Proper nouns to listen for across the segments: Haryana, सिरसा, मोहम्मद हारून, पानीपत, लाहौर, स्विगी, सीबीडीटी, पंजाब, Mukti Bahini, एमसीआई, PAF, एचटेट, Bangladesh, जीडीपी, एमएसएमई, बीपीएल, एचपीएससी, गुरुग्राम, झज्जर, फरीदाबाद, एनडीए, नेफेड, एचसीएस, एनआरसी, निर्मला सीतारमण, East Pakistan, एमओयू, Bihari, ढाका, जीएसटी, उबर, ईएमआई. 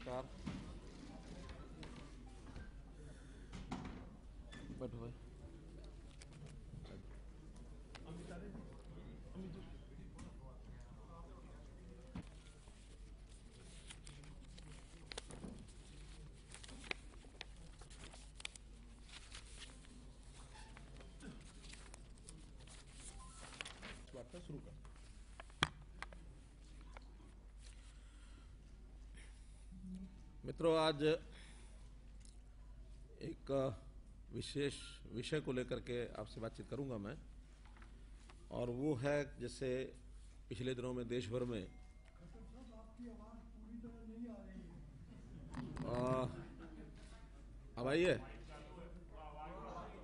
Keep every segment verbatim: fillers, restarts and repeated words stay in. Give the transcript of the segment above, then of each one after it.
नमस्कार। बैठो भाई। वार्ता शुरू कर। मित्रों, आज एक विशेष विषय को लेकर के आपसे बातचीत करूंगा मैं, और वो है जैसे पिछले दिनों में देश भर में आ, अब आई है,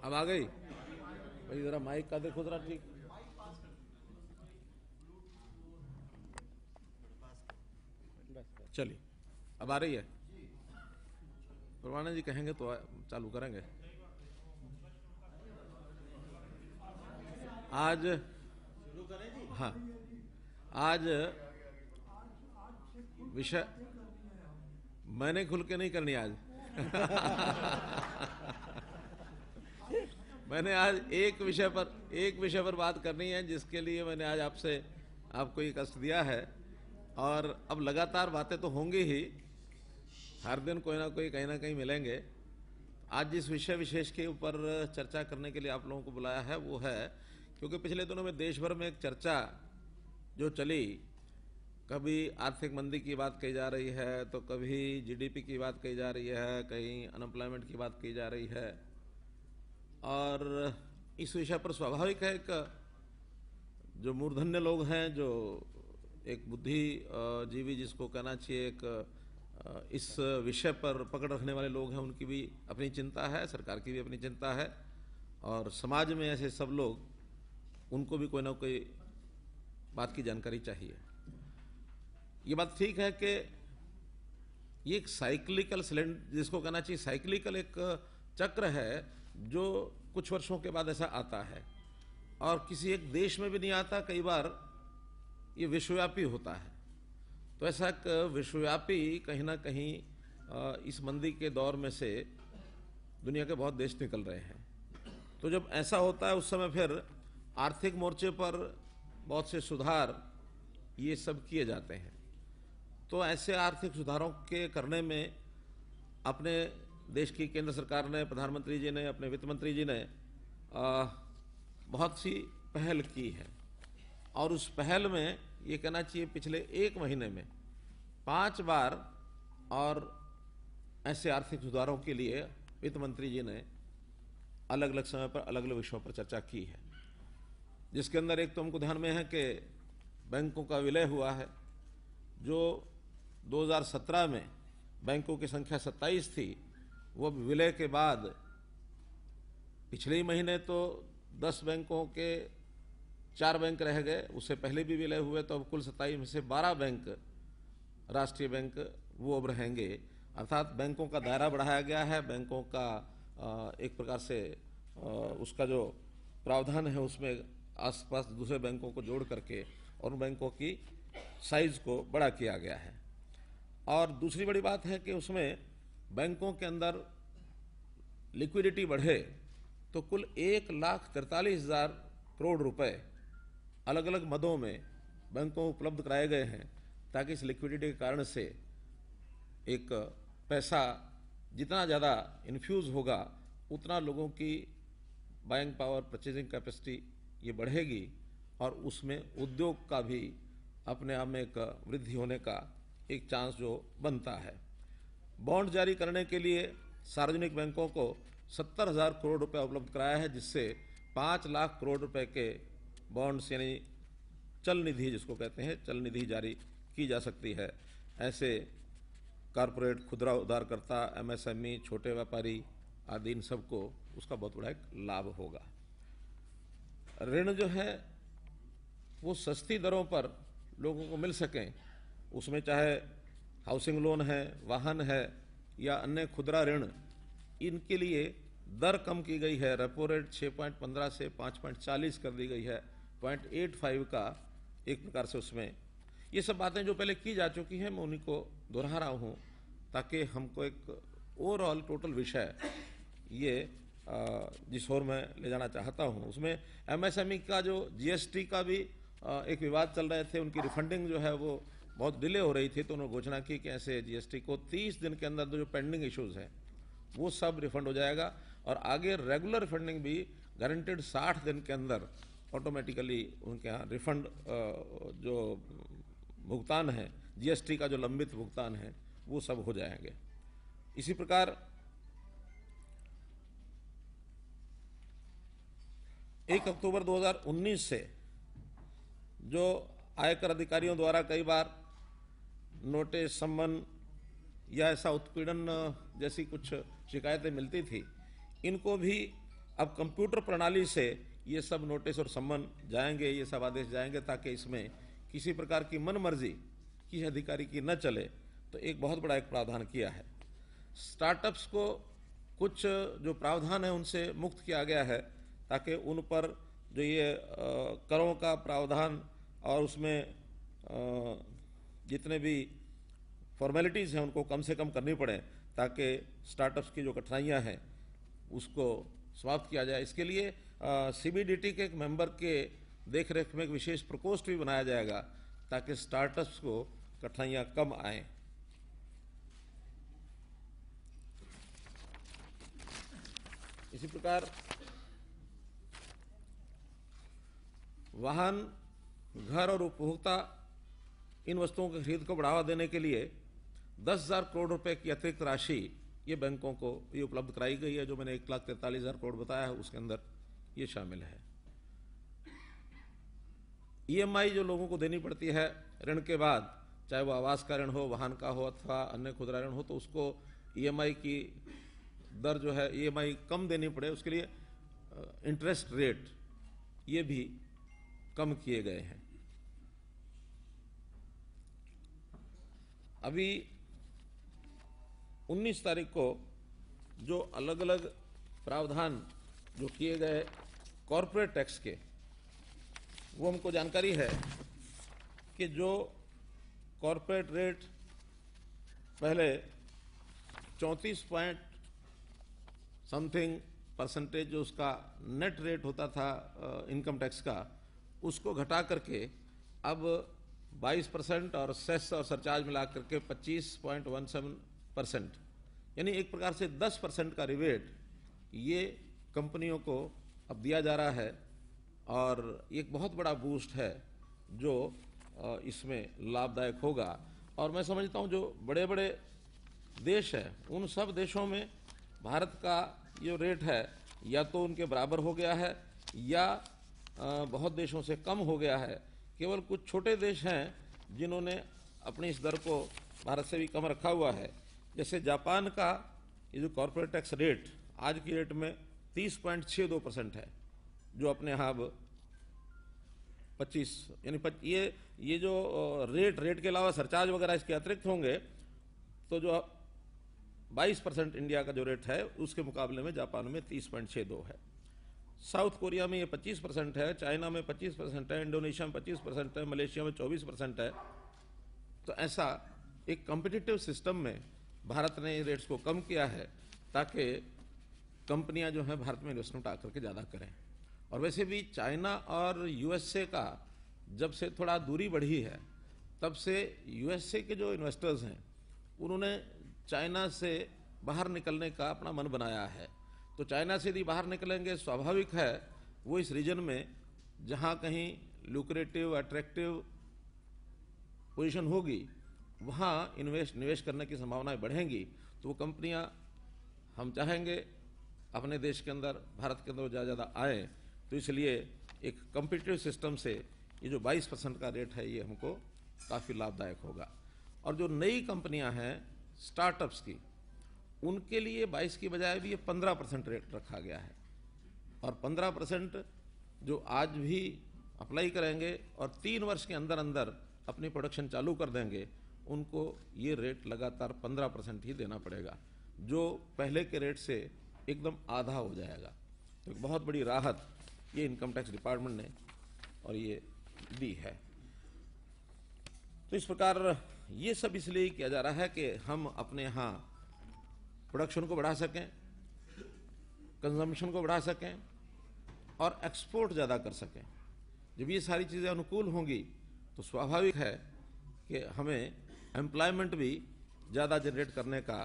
अब आ गई भाई। जरा माइक का देखो जरा, ठीक चलिए, अब आ रही है। परवाना जी कहेंगे तो चालू करेंगे। आज हाँ, आज विषय मैंने खुल के नहीं करनी आज। मैंने आज एक विषय पर एक विषय पर बात करनी है, जिसके लिए मैंने आज आपसे आपको ये कष्ट दिया है। और अब लगातार बातें तो होंगी ही, हर दिन कोई ना कोई कहीं ना कहीं मिलेंगे। आज जिस विषय विशेष के ऊपर चर्चा करने के लिए आप लोगों को बुलाया है वो है, क्योंकि पिछले दिनों में देश भर में एक चर्चा जो चली, कभी आर्थिक मंदी की बात कही जा रही है, तो कभी जीडीपी की बात कही जा रही है, कहीं अनएम्प्लॉयमेंट की बात कही जा रही है। और इस विषय पर स्वाभाविक है कि जो मूर्धन्य लोग हैं, जो एक बुद्धि जीवी जिसको कहना चाहिए, एक इस विषय पर पकड़ रखने वाले लोग हैं, उनकी भी अपनी चिंता है, सरकार की भी अपनी चिंता है, और समाज में ऐसे सब लोग, उनको भी कोई ना कोई बात की जानकारी चाहिए। ये बात ठीक है कि ये एक साइक्लिकल सिलेंडर जिसको कहना चाहिए, साइक्लिकल एक चक्र है जो कुछ वर्षों के बाद ऐसा आता है, और किसी एक देश में भी नहीं आता, कई बार ये विश्वव्यापी होता है। तो ऐसा विश्वव्यापी कहीं ना कहीं इस मंदी के दौर में से दुनिया के बहुत देश निकल रहे हैं। तो जब ऐसा होता है उस समय फिर आर्थिक मोर्चे पर बहुत से सुधार ये सब किए जाते हैं। तो ऐसे आर्थिक सुधारों के करने में अपने देश की केंद्र सरकार ने, प्रधानमंत्री जी ने, अपने वित्त मंत्री जी ने आ, बहुत सी पहल की है। और उस पहल में ये कहना चाहिए पिछले एक महीने में पांच बार और ऐसे आर्थिक सुधारों के लिए वित्त मंत्री जी ने अलग अलग समय पर अलग अलग विषयों पर चर्चा की है, जिसके अंदर एक तो हमको ध्यान में है कि बैंकों का विलय हुआ है। जो दो हज़ार सत्रह में बैंकों की संख्या सत्ताईस थी, वो विलय के बाद पिछले ही महीने तो दस बैंकों के चार बैंक रह गए, उससे पहले भी विलय हुए, तो अब कुल सत्ताईस में से बारह बैंक राष्ट्रीय बैंक वो अब रहेंगे। अर्थात बैंकों का दायरा बढ़ाया गया है, बैंकों का एक प्रकार से उसका जो प्रावधान है उसमें आसपास दूसरे बैंकों को जोड़ करके और उन बैंकों की साइज को बड़ा किया गया है। और दूसरी बड़ी बात है कि उसमें बैंकों के अंदर लिक्विडिटी बढ़े तो कुल एक लाख तिरतालीस हज़ार करोड़ रुपये अलग अलग मदों में बैंकों को उपलब्ध कराए गए हैं, ताकि इस लिक्विडिटी के कारण से एक पैसा जितना ज़्यादा इन्फ्यूज़ होगा उतना लोगों की बाइंग पावर, परचेजिंग कैपेसिटी ये बढ़ेगी, और उसमें उद्योग का भी अपने आप में एक वृद्धि होने का एक चांस जो बनता है। बॉन्ड जारी करने के लिए सार्वजनिक बैंकों को सत्तर हज़ार करोड़ रुपये उपलब्ध कराया है, जिससे पाँच लाख करोड़ रुपये के बॉन्ड्स यानी चल निधि जिसको कहते हैं, चल निधि जारी की जा सकती है। ऐसे कॉरपोरेट, खुदरा उधारकर्ता, एमएसएमई, छोटे व्यापारी आदि, इन सबको उसका बहुत बड़ा एक लाभ होगा। ऋण जो है वो सस्ती दरों पर लोगों को मिल सकें, उसमें चाहे हाउसिंग लोन है, वाहन है या अन्य खुदरा ऋण, इनके लिए दर कम की गई है। रेपो रेट छः पॉइंट पंद्रह से पाँच पॉइंट चालीस कर दी गई है, पॉइंट एट फाइव का एक प्रकार से उसमें। ये सब बातें जो पहले की जा चुकी हैं मैं उन्हीं को दोहरा रहा हूँ, ताकि हमको एक ओवरऑल टोटल विषय ये जिस ओर मैं ले जाना चाहता हूँ, उसमें एमएसएमई का जो जीएसटी का भी एक विवाद चल रहे थे, उनकी रिफंडिंग जो है वो बहुत डिले हो रही थी, तो उन्होंने घोषणा की कि ऐसे जीएसटी को तीस दिन के अंदर जो पेंडिंग इश्यूज़ हैं वो सब रिफंड हो जाएगा और आगे रेगुलर फंडिंग भी गारंटेड साठ दिन के अंदर ऑटोमेटिकली उनके यहाँ रिफंड जो भुगतान है जीएसटी का, जो लंबित भुगतान है वो सब हो जाएंगे। इसी प्रकार एक अक्टूबर दो हज़ार उन्नीस से जो आयकर अधिकारियों द्वारा कई बार नोटिस, सम्मन या ऐसा उत्पीड़न जैसी कुछ शिकायतें मिलती थी, इनको भी अब कंप्यूटर प्रणाली से ये सब नोटिस और सम्मन जाएंगे, ये सब आदेश जाएंगे, ताकि इसमें किसी प्रकार की मनमर्जी किसी अधिकारी की न चले। तो एक बहुत बड़ा एक प्रावधान किया है। स्टार्टअप्स को कुछ जो प्रावधान है उनसे मुक्त किया गया है, ताकि उन पर जो ये करों का प्रावधान और उसमें जितने भी फॉर्मेलिटीज़ हैं उनको कम से कम करनी पड़े, ताकि स्टार्टअप्स की जो कठिनाइयाँ हैं उसको समाप्त किया जाए। इसके लिए सीबीडीटी के एक मेंबर के देखरेख में एक विशेष प्रकोष्ठ भी बनाया जाएगा, ताकि स्टार्टअप्स को कठिनाइयाँ कम आएँ। इसी प्रकार वाहन, घर और उपभोक्ता इन वस्तुओं की खरीद को बढ़ावा देने के लिए दस हज़ार करोड़ रुपए की अतिरिक्त राशि ये बैंकों को ये उपलब्ध कराई गई है। जो मैंने एक लाख तैंतालीस हज़ार करोड़ बताया है उसके अंदर ये शामिल है। ईएमआई जो लोगों को देनी पड़ती है ऋण के बाद, चाहे वो आवास का ऋण हो, वाहन का हो अथवा अन्य खुदरा ऋण हो, तो उसको ईएमआई की दर जो है ईएमआई कम देनी पड़े, उसके लिए इंटरेस्ट रेट ये भी कम किए गए हैं। अभी उन्नीस तारीख को जो अलग अलग प्रावधान जो किए गए कॉरपोरेट टैक्स के, वो हमको जानकारी है कि जो कॉरपोरेट रेट पहले चौंतीस पॉइंट समथिंग परसेंटेज जो उसका नेट रेट होता था इनकम टैक्स का, उसको घटा करके अब बाईस परसेंट और सेस और सरचार्ज मिला करके पच्चीस पॉइंट सत्रह परसेंट, यानी एक प्रकार से दस परसेंट का रिबेट ये कंपनियों को अब दिया जा रहा है। और एक बहुत बड़ा बूस्ट है जो इसमें लाभदायक होगा। और मैं समझता हूँ जो बड़े बड़े देश हैं उन सब देशों में भारत का जो रेट है या तो उनके बराबर हो गया है या बहुत देशों से कम हो गया है। केवल कुछ छोटे देश हैं जिन्होंने अपनी इस दर को भारत से भी कम रखा हुआ है। जैसे जापान का ये जो कॉरपोरेट टैक्स रेट आज की रेट में तीस पॉइंट छः दो परसेंट है, जो अपने यहाँ पच्चीस यानी पच, ये ये जो रेट रेट के अलावा सरचार्ज वगैरह इसके अतिरिक्त होंगे, तो जो बाईस परसेंट इंडिया का जो रेट है उसके मुकाबले में जापान में तीस पॉइंट छः दो है। साउथ कोरिया में ये पच्चीस परसेंट है, चाइना में पच्चीस परसेंट है, इंडोनेशिया में पच्चीस परसेंट है, मलेशिया में चौबीस परसेंट है। तो ऐसा एक कॉम्पिटिटिव सिस्टम में भारत ने रेट्स को कम किया है, ताकि कंपनियाँ जो हैं भारत में इन्वेस्टमेंट आकर के ज़्यादा करें। और वैसे भी चाइना और यूएसए का जब से थोड़ा दूरी बढ़ी है, तब से यूएसए के जो इन्वेस्टर्स हैं उन्होंने चाइना से बाहर निकलने का अपना मन बनाया है। तो चाइना से यदि बाहर निकलेंगे, स्वाभाविक है वो इस रीजन में जहाँ कहीं लुक्रेटिव अट्रैक्टिव पोजीशन होगी वहाँ इन्वेस्ट निवेश करने की संभावनाएँ बढ़ेंगी। तो वो कंपनियाँ हम चाहेंगे अपने देश के अंदर, भारत के अंदर ज़्यादा ज़्यादा आएँ। तो इसलिए एक कॉम्पिटिटिव सिस्टम से ये जो बाईस परसेंट का रेट है ये हमको काफ़ी लाभदायक होगा। और जो नई कंपनियां हैं स्टार्टअप्स की, उनके लिए बाईस की बजाय भी ये पंद्रह परसेंट रेट रखा गया है। और पंद्रह परसेंट जो आज भी अप्लाई करेंगे और तीन वर्ष के अंदर अंदर अपनी प्रोडक्शन चालू कर देंगे, उनको ये रेट लगातार पंद्रह परसेंट ही देना पड़ेगा, जो पहले के रेट से एकदम आधा हो जाएगा। तो एक बहुत बड़ी राहत ये इनकम टैक्स डिपार्टमेंट ने और ये दी है। तो इस प्रकार ये सब इसलिए किया जा रहा है कि हम अपने यहाँ प्रोडक्शन को बढ़ा सकें, कंजम्पशन को बढ़ा सकें और एक्सपोर्ट ज़्यादा कर सकें। जब ये सारी चीज़ें अनुकूल होंगी तो स्वाभाविक है कि हमें एम्प्लॉयमेंट भी ज़्यादा जनरेट करने का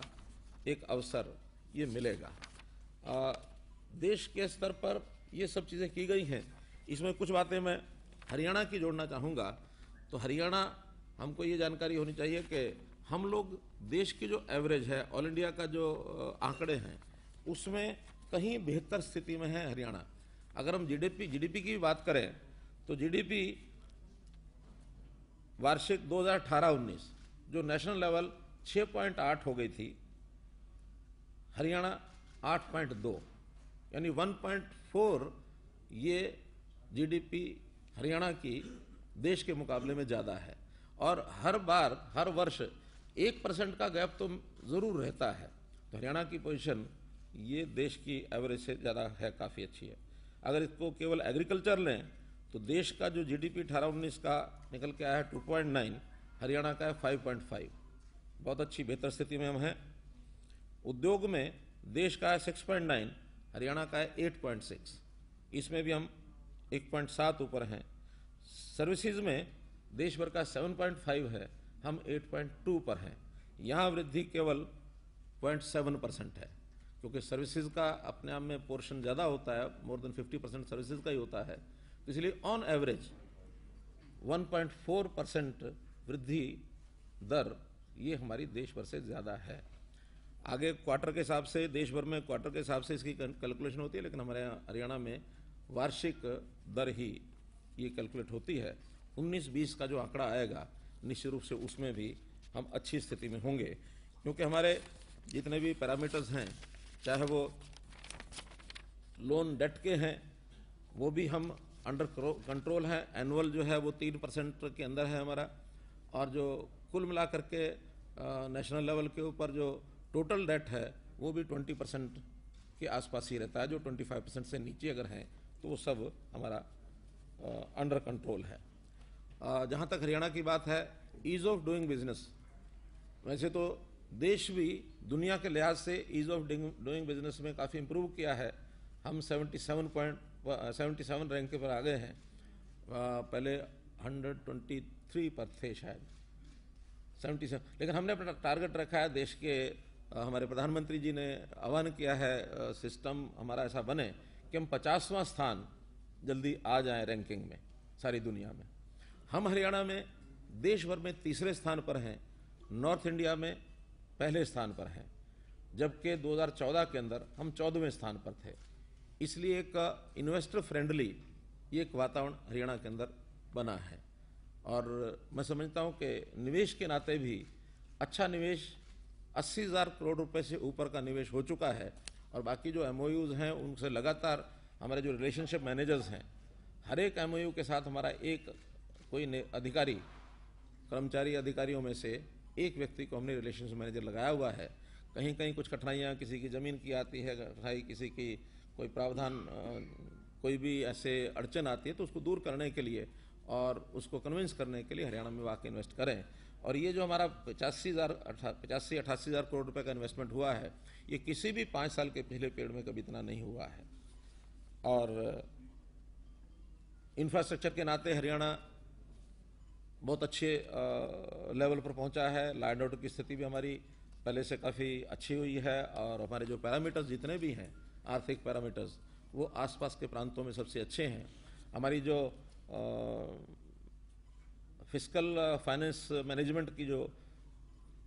एक अवसर ये मिलेगा। आ, देश के स्तर पर ये सब चीज़ें की गई हैं। इसमें कुछ बातें मैं हरियाणा की जोड़ना चाहूँगा। तो हरियाणा, हमको ये जानकारी होनी चाहिए कि हम लोग देश की जो एवरेज है, ऑल इंडिया का जो आंकड़े हैं, उसमें कहीं बेहतर स्थिति में है हरियाणा। अगर हम जीडीपी जीडीपी की बात करें तो जीडीपी वार्षिक दो हज़ार अठारह उन्नीस जो नेशनल लेवल छह पॉइंट आठ हो गई थी, हरियाणा आठ पॉइंट दो, यानी एक पॉइंट चार ये जीडीपी हरियाणा की देश के मुकाबले में ज़्यादा है। और हर बार, हर वर्ष एक परसेंट का गैप तो ज़रूर रहता है। तो हरियाणा की पोजीशन ये देश की एवरेज से ज़्यादा है, काफ़ी अच्छी है। अगर इसको केवल एग्रीकल्चर लें तो देश का जो जीडीपी अठारह उन्नीस का निकल के आया है दो पॉइंट नौ, हरियाणा का है पाँच पॉइंट पाँच, बहुत अच्छी बेहतर स्थिति में हम हैं। उद्योग में देश का है छह पॉइंट नौ, हरियाणा का है आठ पॉइंट छह, इसमें भी हम एक पॉइंट सात ऊपर हैं। सर्विसेज में देश भर का सात पॉइंट पाँच है, हम आठ पॉइंट दो पर हैं। यहाँ वृद्धि केवल शून्य पॉइंट सात परसेंट है, क्योंकि सर्विसेज का अपने आप में पोर्शन ज़्यादा होता है, मोर देन पचास परसेंट सर्विसेज का ही होता है। इसलिए ऑन एवरेज एक पॉइंट चार परसेंट वृद्धि दर ये हमारी देश भर से ज़्यादा है। आगे क्वार्टर के हिसाब से, देश भर में क्वार्टर के हिसाब से इसकी कैलकुलेशन होती है, लेकिन हमारे हरियाणा में वार्षिक दर ही ये कैलकुलेट होती है। उन्नीस बीस का जो आंकड़ा आएगा निश्चित रूप से उसमें भी हम अच्छी स्थिति में होंगे, क्योंकि हमारे जितने भी पैरामीटर्स हैं, चाहे वो लोन डेट के हैं, वो भी हम अंडर कंट्रोल है। एनुअल जो है वो तीन परसेंट के अंदर है हमारा। और जो कुल मिलाकर के नेशनल लेवल के ऊपर जो टोटल डेट है वो भी ट्वेंटी परसेंट के आसपास ही रहता है। जो ट्वेंटी फाइव परसेंट से नीचे अगर हैं तो वो सब हमारा अंडर कंट्रोल है। जहाँ तक हरियाणा की बात है, ईज़ ऑफ डूइंग बिजनेस, वैसे तो देश भी दुनिया के लिहाज से ईज़ ऑफ डूइंग बिजनेस में काफ़ी इम्प्रूव किया है। हम seventy seven point seventy seven rank के पर आ गए हैं, पहले हंड्रेड ट्वेंटी थ्री पर थे शायद सेवेंटी सेवन। लेकिन हमने अपना टारगेट रखा है, देश के हमारे प्रधानमंत्री जी ने आह्वान किया है सिस्टम हमारा ऐसा बने कि हम पचासवां स्थान जल्दी आ जाएं रैंकिंग में सारी दुनिया में। हम हरियाणा में देश भर में तीसरे स्थान पर हैं, नॉर्थ इंडिया में पहले स्थान पर हैं, जबकि दो हज़ार चौदह के अंदर हम चौदहवें स्थान पर थे। इसलिए एक इन्वेस्टर फ्रेंडली ये एक वातावरण हरियाणा के अंदर बना है। और मैं समझता हूँ कि निवेश के नाते भी अच्छा निवेश, अस्सी हज़ार करोड़ रुपए से ऊपर का निवेश हो चुका है। और बाकी जो एमओयूज़ हैं उनसे लगातार हमारे जो रिलेशनशिप मैनेजर्स हैं, हर एक एमओयू के साथ हमारा एक कोई अधिकारी, कर्मचारी अधिकारियों में से एक व्यक्ति को हमने रिलेशनशिप मैनेजर लगाया हुआ है। कहीं कहीं कुछ कठिनाइयाँ किसी की ज़मीन की आती है, कठिनाई किसी की कोई प्रावधान, कोई भी ऐसे अड़चन आती है, तो उसको दूर करने के लिए और उसको कन्विंस करने के लिए हरियाणा में वाकई इन्वेस्ट करें। और ये जो हमारा पचासी हज़ार पचासी अट्ठासी हज़ार करोड़ रुपए का इन्वेस्टमेंट हुआ है, ये किसी भी पाँच साल के पिछले पीरियड में कभी इतना नहीं हुआ है। और इंफ्रास्ट्रक्चर के नाते हरियाणा बहुत अच्छे लेवल पर पहुँचा है। लॉ एंड ऑर्डर की स्थिति भी हमारी पहले से काफ़ी अच्छी हुई है। और हमारे जो पैरामीटर्स जितने भी हैं, आर्थिक पैरामीटर्स, वो आसपास के प्रांतों में सबसे अच्छे हैं। हमारी जो फिस्कल फाइनेंस मैनेजमेंट की जो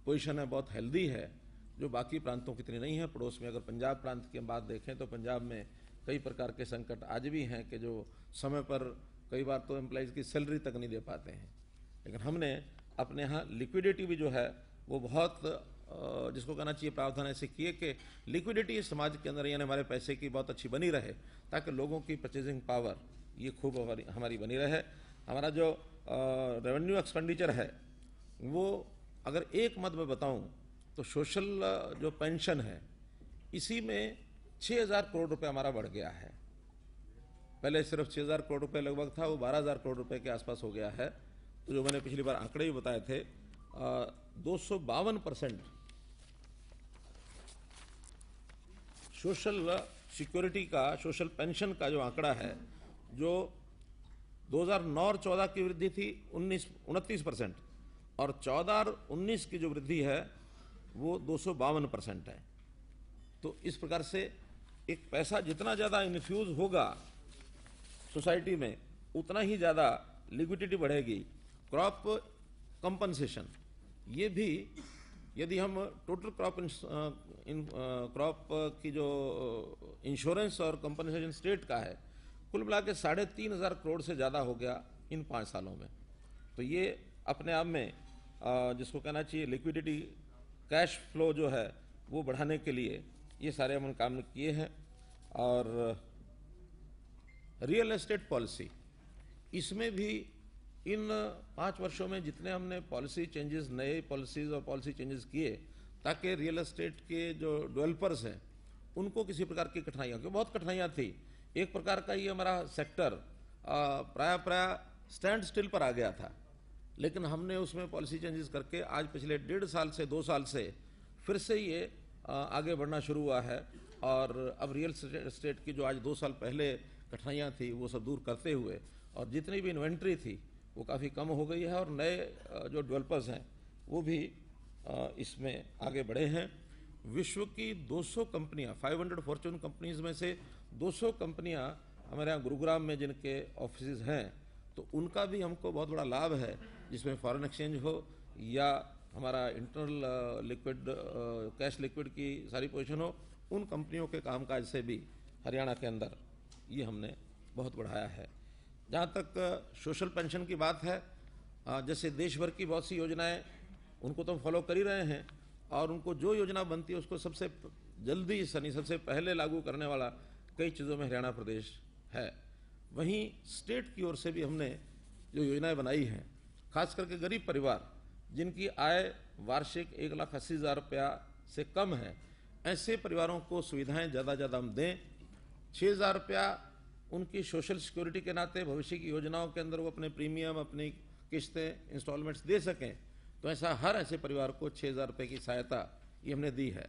पोजीशन है बहुत हेल्दी है, जो बाकी प्रांतों की इतनी नहीं है। पड़ोस में अगर पंजाब प्रांत की बात देखें तो पंजाब में कई प्रकार के संकट आज भी हैं कि जो समय पर कई बार तो एम्प्लॉइज़ की सैलरी तक नहीं दे पाते हैं। लेकिन हमने अपने यहाँ लिक्विडिटी भी जो है वो बहुत, जिसको कहना चाहिए, प्रावधान ऐसे किए कि लिक्विडिटी समाज के अंदर, यानी हमारे पैसे की, बहुत अच्छी बनी रहे, ताकि लोगों की परचेजिंग पावर ये खूब हमारी हमारी बनी रहे। हमारा जो रेवेन्यू एक्सपेंडिचर है वो अगर एक मत में बताऊं तो सोशल जो पेंशन है इसी में छः हज़ार करोड़ रुपए हमारा बढ़ गया है। पहले सिर्फ छः हज़ार करोड़ रुपये लगभग था, वो बारह हज़ार करोड़ रुपये के आसपास हो गया है। तो जो मैंने पिछली बार आंकड़े भी बताए थे दो सौ बावन परसेंट सोशल सिक्योरिटी का, सोशल पेंशन का जो आंकड़ा है, जो दो हज़ार नौ और चौदह की वृद्धि थी उन्नीस उनतीस परसेंट और चौदह और उन्नीस की जो वृद्धि है वो दो सौ बावन परसेंट है। तो इस प्रकार से एक पैसा जितना ज़्यादा इन्फ्यूज़ होगा सोसाइटी में उतना ही ज़्यादा लिक्विडिटी बढ़ेगी। क्रॉप कंपनसेशन ये भी, यदि हम टोटल क्रॉप क्रॉप की जो इंश्योरेंस और कंपनसेशन स्टेट का है कुल मिला के साढ़े तीन हज़ार करोड़ से ज़्यादा हो गया इन पाँच सालों में। तो ये अपने आप में जिसको कहना चाहिए लिक्विडिटी, कैश फ्लो जो है वो बढ़ाने के लिए ये सारे हमने काम किए हैं। और रियल एस्टेट पॉलिसी, इसमें भी इन पाँच वर्षों में जितने हमने पॉलिसी चेंजेस, नए पॉलिसीज़ और पॉलिसी चेंजेस किए ताकि रियल एस्टेट के जो डेवलपर्स हैं उनको किसी प्रकार की कठिनाइयाँ, क्योंकि बहुत कठिनाइयाँ थी, एक प्रकार का ये हमारा सेक्टर प्राय प्राय स्टैंड स्टिल पर आ गया था। लेकिन हमने उसमें पॉलिसी चेंजेस करके आज पिछले डेढ़ साल से दो साल से फिर से ये आगे बढ़ना शुरू हुआ है। और अब रियल एस्टेट की जो आज दो साल पहले कठिनाइयाँ थी वो सब दूर करते हुए, और जितनी भी इन्वेंट्री थी वो काफ़ी कम हो गई है और नए जो डेवलपर्स हैं वो भी इसमें आगे बढ़े हैं। विश्व की दो सौ कंपनियां, पाँच सौ फॉर्चून कंपनीज़ में से दो सौ कंपनियां हमारे यहाँ गुरुग्राम में जिनके ऑफिसेज हैं, तो उनका भी हमको बहुत बड़ा लाभ है, जिसमें फॉरेन एक्सचेंज हो या हमारा इंटरनल लिक्विड कैश लिक्विड की सारी पोजीशन हो, उन कंपनियों के कामकाज से भी हरियाणा के अंदर ये हमने बहुत बढ़ाया है। जहाँ तक सोशल पेंशन की बात है, जैसे देश भर की बहुत सी योजनाएं उनको तो हम फॉलो कर ही रहे हैं और उनको जो योजना बनती है उसको सबसे जल्दी सनी सबसे पहले लागू करने वाला कई चीज़ों में हरियाणा प्रदेश है। वहीं स्टेट की ओर से भी हमने जो योजनाएं बनाई हैं, खास करके गरीब परिवार जिनकी आय वार्षिक एक लाख अस्सी हज़ार रुपया से कम है, ऐसे परिवारों को सुविधाएं ज़्यादा ज़्यादा हम दें। छः हज़ार रुपया उनकी सोशल सिक्योरिटी के नाते भविष्य की योजनाओं के अंदर वो अपने प्रीमियम, अपनी किस्तें, इंस्टॉलमेंट्स दे सकें, तो ऐसा हर ऐसे परिवार को छः हज़ार रुपये की सहायता ये हमने दी है।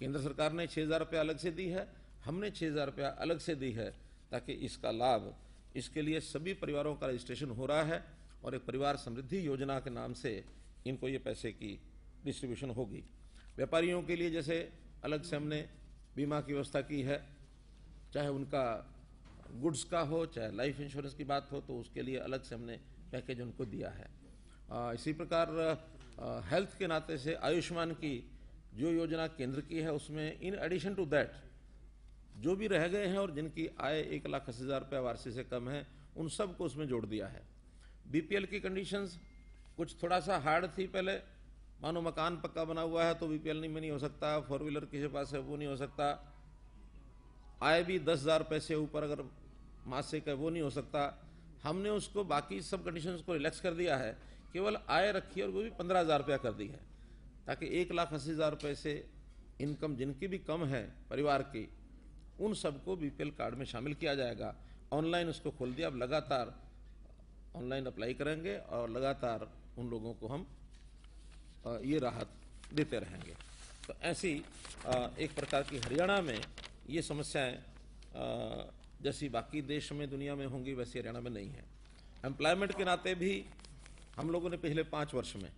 केंद्र सरकार ने छः हज़ार रुपया अलग से दी है, हमने छः हज़ार रुपया अलग से दी है ताकि इसका लाभ, इसके लिए सभी परिवारों का रजिस्ट्रेशन हो रहा है और एक परिवार समृद्धि योजना के नाम से इनको ये पैसे की डिस्ट्रीब्यूशन होगी। व्यापारियों के लिए जैसे अलग से हमने बीमा की व्यवस्था की है, चाहे उनका गुड्स का हो चाहे लाइफ इंश्योरेंस की बात हो, तो उसके लिए अलग से हमने पैकेज उनको दिया है। आ, इसी प्रकार आ, हेल्थ के नाते से आयुष्मान की जो योजना केंद्र की है उसमें इन एडिशन टू दैट जो भी रह गए हैं और जिनकी आय एक लाख अस्सी हज़ार रुपये वार्षिक से कम है उन सब को उसमें जोड़ दिया है। बीपीएल की कंडीशंस कुछ थोड़ा सा हार्ड थी पहले, मानो मकान पक्का बना हुआ है तो बीपीएल में नहीं हो सकता, फोर व्हीलर किसी पास है वो नहीं हो सकता, आय भी दस हज़ार रुपये से ऊपर अगर मासिक है वो नहीं हो सकता। हमने उसको बाकी सब कंडीशंस को रिलैक्स कर दिया है, केवल आय रखी है और वो भी पंद्रह हज़ार रुपया कर दी है ताकि एक लाख अस्सी हज़ार रुपये से इनकम जिनकी भी कम है परिवार की, उन सबको बीपीएल कार्ड में शामिल किया जाएगा। ऑनलाइन उसको खोल दिया, अब लगातार ऑनलाइन अप्लाई करेंगे और लगातार उन लोगों को हम ये राहत देते रहेंगे। तो ऐसी एक प्रकार की हरियाणा में ये समस्याएं जैसी बाकी देश में दुनिया में होंगी वैसी हरियाणा में नहीं है। एम्प्लॉयमेंट के नाते भी हम लोगों ने पिछले पाँच वर्ष में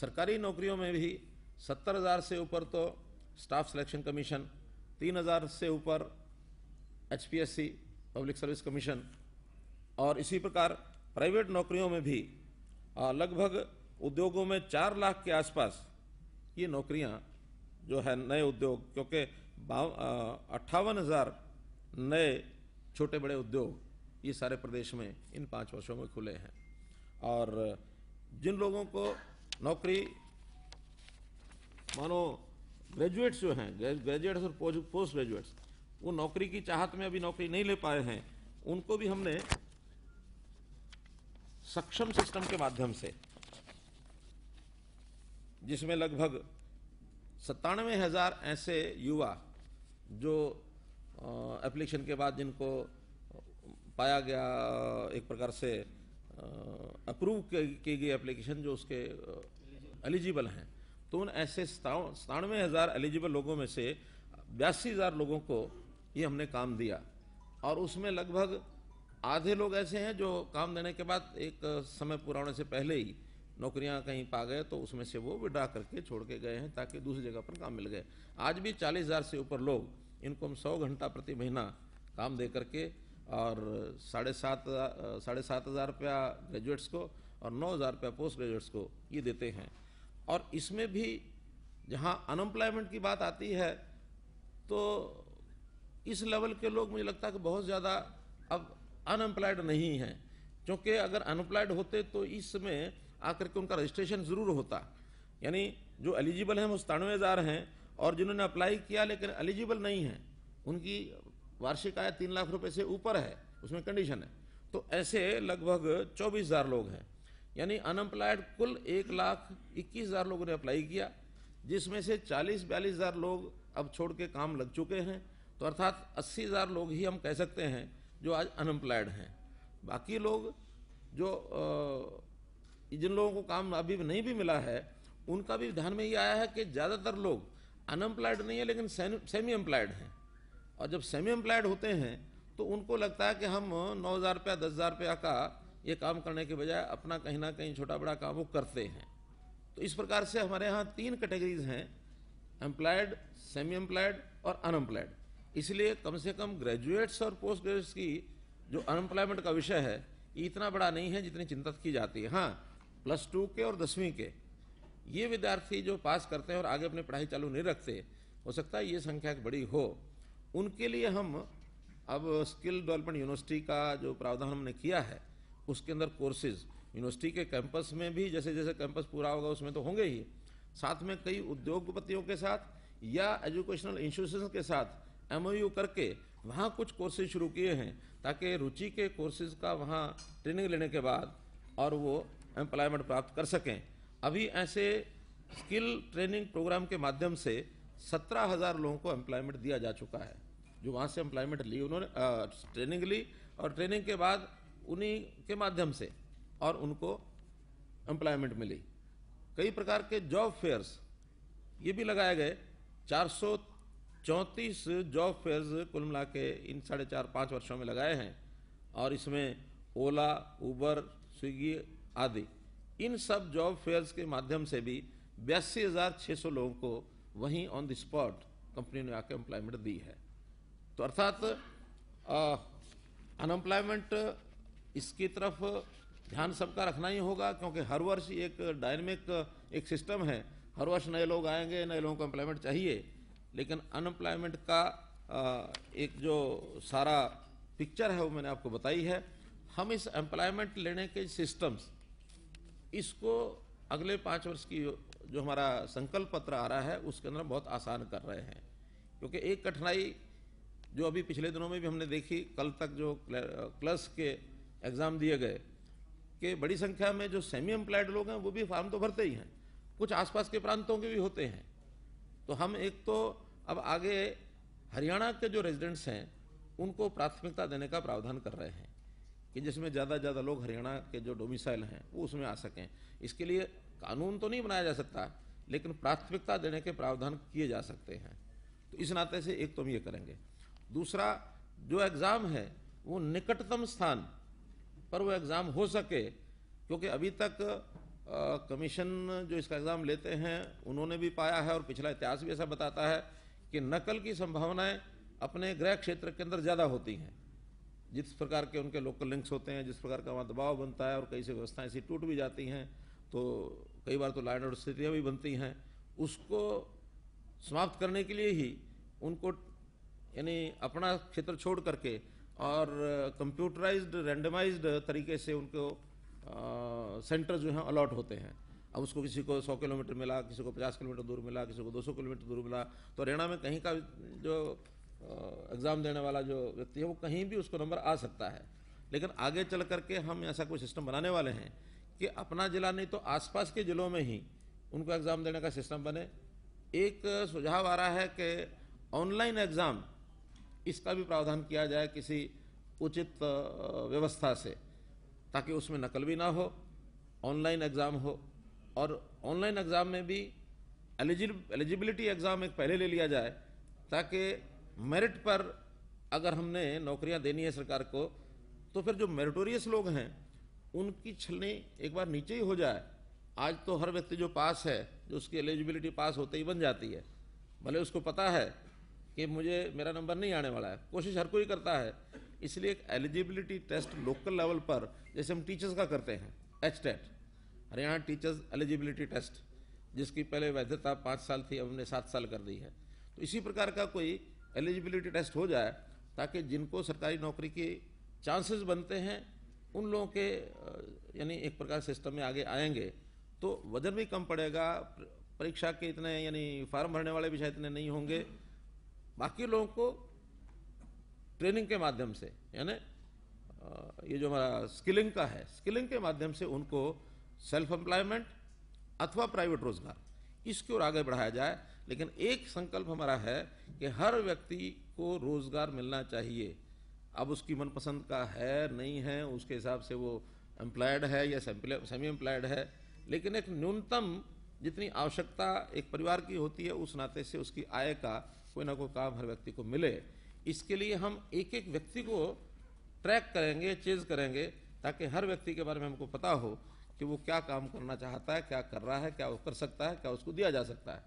सरकारी नौकरियों में भी सत्तर हज़ार से ऊपर तो स्टाफ सिलेक्शन कमीशन, तीन हज़ार से ऊपर H P S C public service commission, और इसी प्रकार प्राइवेट नौकरियों में भी लगभग उद्योगों में चार लाख के आसपास ये नौकरियां जो है नए उद्योग, क्योंकि अट्ठावन हज़ार नए छोटे बड़े उद्योग ये सारे प्रदेश में इन पाँच वर्षों में खुले हैं। और जिन लोगों को नौकरी, मानो ग्रेजुएट्स जो हैं, ग्रेजुएट्स और पोस्ट ग्रेजुएट्स, वो नौकरी की चाहत में अभी नौकरी नहीं ले पाए हैं, उनको भी हमने सक्षम सिस्टम के माध्यम से, जिसमें लगभग सत्तानवे हज़ार ऐसे युवा जो एप्लीकेशन के बाद जिनको पाया गया एक प्रकार से अप्रूव की गई एप्लीकेशन जो उसके एलिजिबल हैं। तो उन ऐसे सतानवे हज़ार एलिजिबल लोगों में से बयासी हज़ार लोगों को ये हमने काम दिया और उसमें लगभग आधे लोग ऐसे हैं जो काम देने के बाद एक समय पूरा होने से पहले ही नौकरियां कहीं पा गए तो उसमें से वो विड्रा करके छोड़ के गए हैं ताकि दूसरी जगह पर काम मिल गए। आज भी चालीस हज़ार से ऊपर लोग, इनको हम सौ घंटा प्रति महीना काम दे करके और साढ़े सात साढ़े सात हज़ार रुपया ग्रेजुएट्स को और नौ हज़ार रुपया पोस्ट ग्रेजुएट्स को ये देते हैं। और इसमें भी जहाँ अनएम्प्लॉयमेंट की बात आती है तो इस लेवल के लोग मुझे लगता है कि बहुत ज़्यादा अब अनएम्प्लॉयड नहीं हैं, क्योंकि अगर अनएम्प्लॉयड होते तो इसमें आकर के उनका रजिस्ट्रेशन ज़रूर होता। यानी जो एलिजिबल हैं वो सतानवे हज़ार हैं और जिन्होंने अप्लाई किया लेकिन एलिजिबल नहीं हैं, उनकी वार्षिक आय तीन लाख रुपए से ऊपर है, उसमें कंडीशन है, तो ऐसे लगभग चौबीस हज़ार लोग हैं। यानी अनएम्प्लॉयड कुल एक लाख इक्कीस हज़ार लोगों ने अप्लाई किया, जिसमें से चालीस बयालीस हज़ार लोग अब छोड़ के काम लग चुके हैं, तो अर्थात अस्सी हज़ार लोग ही हम कह सकते हैं जो आज अनएम्प्लॉयड हैं। बाकी लोग जो जिन लोगों को काम अभी भी नहीं भी मिला है, उनका भी ध्यान में ये आया है कि ज़्यादातर लोग अनएम्प्लॉयड नहीं है लेकिन सेमी एम्प्लॉयड हैं, और जब सेमी एम्प्लॉयड होते हैं तो उनको लगता है कि हम नौ हज़ार रुपया दस हज़ार रुपया का ये काम करने के बजाय अपना कहीं ना कहीं छोटा बड़ा काम वो करते हैं। तो इस प्रकार से हमारे यहाँ तीन कैटेगरीज हैं, एम्प्लॉयड, सेमी एम्प्लॉयड और अनएम्प्लॉयड। इसलिए कम से कम ग्रेजुएट्स और पोस्ट ग्रेजुएट्स की जो अनएम्प्लॉयमेंट का विषय है इतना बड़ा नहीं है जितनी चिंता की जाती है। हाँ, प्लस टू के और दसवीं के ये विद्यार्थी जो पास करते हैं और आगे अपनी पढ़ाई चालू नहीं रखते, हो सकता है ये संख्या बड़ी हो, उनके लिए हम अब स्किल डेवलपमेंट यूनिवर्सिटी का जो प्रावधान हमने किया है उसके अंदर कोर्सेज यूनिवर्सिटी के कैंपस में भी जैसे जैसे कैंपस पूरा होगा उसमें तो होंगे ही, साथ में कई उद्योगपतियों के साथ या एजुकेशनल इंस्टीट्यूशन के साथ एमओयू करके वहाँ कुछ कोर्सेज शुरू किए हैं ताकि रुचि के कोर्सेज का वहाँ ट्रेनिंग लेने के बाद और वो एम्प्लॉयमेंट प्राप्त कर सकें। अभी ऐसे स्किल ट्रेनिंग प्रोग्राम के माध्यम से सत्रह हज़ार लोगों को एम्प्लॉयमेंट दिया जा चुका है, जो वहाँ से एम्प्लॉयमेंट ली, उन्होंने ट्रेनिंग ली और ट्रेनिंग के बाद उन्हीं के माध्यम से और उनको एम्प्लॉयमेंट मिली। कई प्रकार के जॉब फेयर्स ये भी लगाए गए, चार सौ चौंतीस जॉब फेयर्स कुल मिला के इन साढ़े चार पाँच वर्षों में लगाए हैं और इसमें ओला, उबर, स्विगी आदि इन सब जॉब फेयर्स के माध्यम से भी बयासी हज़ार छः सौ लोगों को वहीं ऑन द स्पॉट कंपनी ने आके एम्प्लॉयमेंट दी है। तो अर्थात अनएम्प्लॉयमेंट इसकी तरफ ध्यान सबका रखना ही होगा, क्योंकि हर वर्ष एक डायनेमिक एक सिस्टम है, हर वर्ष नए लोग आएंगे, नए लोगों को एम्प्लॉयमेंट चाहिए, लेकिन अनएम्प्लॉयमेंट का आ, एक जो सारा पिक्चर है वो मैंने आपको बताई है। हम इस एम्प्लॉयमेंट लेने के सिस्टम्स इसको अगले पाँच वर्ष की जो हमारा संकल्प पत्र आ रहा है उसके अंदर बहुत आसान कर रहे हैं, क्योंकि एक कठिनाई जो अभी पिछले दिनों में भी हमने देखी, कल तक जो क्लर्स के एग्ज़ाम दिए गए कि बड़ी संख्या में जो सेमी एम्प्लॉयड लोग हैं वो भी फॉर्म तो भरते ही हैं, कुछ आसपास के प्रांतों के भी होते हैं। तो हम एक तो अब आगे हरियाणा के जो रेजिडेंट्स हैं उनको प्राथमिकता देने का प्रावधान कर रहे हैं कि जिसमें ज़्यादा से ज़्यादा लोग हरियाणा के जो डोमिसाइल हैं वो उसमें आ सकें। इसके लिए कानून तो नहीं बनाया जा सकता, लेकिन प्राथमिकता देने के प्रावधान किए जा सकते हैं। तो इस नाते से एक तो हम ये करेंगे। दूसरा, जो एग्ज़ाम है वो निकटतम स्थान पर वो एग्ज़ाम हो सके, क्योंकि अभी तक आ, कमीशन जो इसका एग्ज़ाम लेते हैं उन्होंने भी पाया है और पिछला इतिहास भी ऐसा बताता है कि नकल की संभावनाएँ अपने गृह क्षेत्र के अंदर ज़्यादा होती हैं, जिस प्रकार के उनके लोकल लिंक्स होते हैं, जिस प्रकार का वहाँ दबाव बनता है और कई से व्यवस्थाएं ऐसी टूट भी जाती हैं, तो कई बार तो लैंड और स्थितियाँ भी बनती हैं। उसको समाप्त करने के लिए ही उनको यानी अपना क्षेत्र छोड़ करके और कंप्यूटराइज्ड रैंडमाइज्ड तरीके से उनको आ, सेंटर जो हैं अलॉट होते हैं। अब उसको किसी को सौ किलोमीटर मिला, किसी को पचास किलोमीटर दूर मिला, किसी को दो सौ किलोमीटर दूर मिला। तो हरियाणा में कहीं का जो एग्ज़ाम देने वाला जो व्यक्ति है वो कहीं भी उसको नंबर आ सकता है, लेकिन आगे चल करके हम ऐसा कोई सिस्टम बनाने वाले हैं कि अपना ज़िला नहीं तो आसपास के ज़िलों में ही उनको एग्ज़ाम देने का सिस्टम बने। एक सुझाव आ रहा है कि ऑनलाइन एग्ज़ाम इसका भी प्रावधान किया जाए किसी उचित व्यवस्था से, ताकि उसमें नकल भी ना हो, ऑनलाइन एग्ज़ाम हो। और ऑनलाइन एग्ज़ाम में भी एलिजिब एलिजिबिलिटी एग्ज़ाम एक पहले ले लिया जाए, ताकि मेरिट पर अगर हमने नौकरियां देनी है सरकार को, तो फिर जो मेरिटोरियस लोग हैं उनकी छलनी एक बार नीचे ही हो जाए। आज तो हर व्यक्ति जो पास है, जो उसकी एलिजिबिलिटी पास होते ही बन जाती है, भले उसको पता है कि मुझे मेरा नंबर नहीं आने वाला है, कोशिश हर कोई करता है। इसलिए एक एलिजिबिलिटी टेस्ट लोकल लेवल पर, जैसे हम टीचर्स का करते हैं H TET, Haryana teachers eligibility test, जिसकी पहले वैधता पाँच साल थी, अब हमने सात साल कर दी है। तो इसी प्रकार का कोई एलिजिबिलिटी टेस्ट हो जाए, ताकि जिनको सरकारी नौकरी के चांसेस बनते हैं उन लोगों के यानी एक प्रकार सिस्टम में आगे आएंगे, तो वजन भी कम पड़ेगा, परीक्षा के इतने यानी फार्म भरने वाले भी शायद इतने नहीं होंगे। बाकी लोगों को ट्रेनिंग के माध्यम से, यानी ये जो हमारा स्किलिंग का है, स्किलिंग के माध्यम से उनको सेल्फ एम्प्लॉयमेंट अथवा प्राइवेट रोजगार, इसकी ओर आगे बढ़ाया जाए। लेकिन एक संकल्प हमारा है कि हर व्यक्ति को रोजगार मिलना चाहिए। अब उसकी मनपसंद का है नहीं है, उसके हिसाब से वो एम्प्लॉयड है या सेमी एम्प्लॉयड है, लेकिन एक न्यूनतम जितनी आवश्यकता एक परिवार की होती है, उस नाते से उसकी आय का कोई ना कोई काम हर व्यक्ति को मिले। इसके लिए हम एक एक व्यक्ति को ट्रैक करेंगे, चेज करेंगे, ताकि हर व्यक्ति के बारे में हमको पता हो कि वो क्या काम करना चाहता है, क्या कर रहा है, क्या वो कर सकता है, क्या उसको दिया जा सकता है।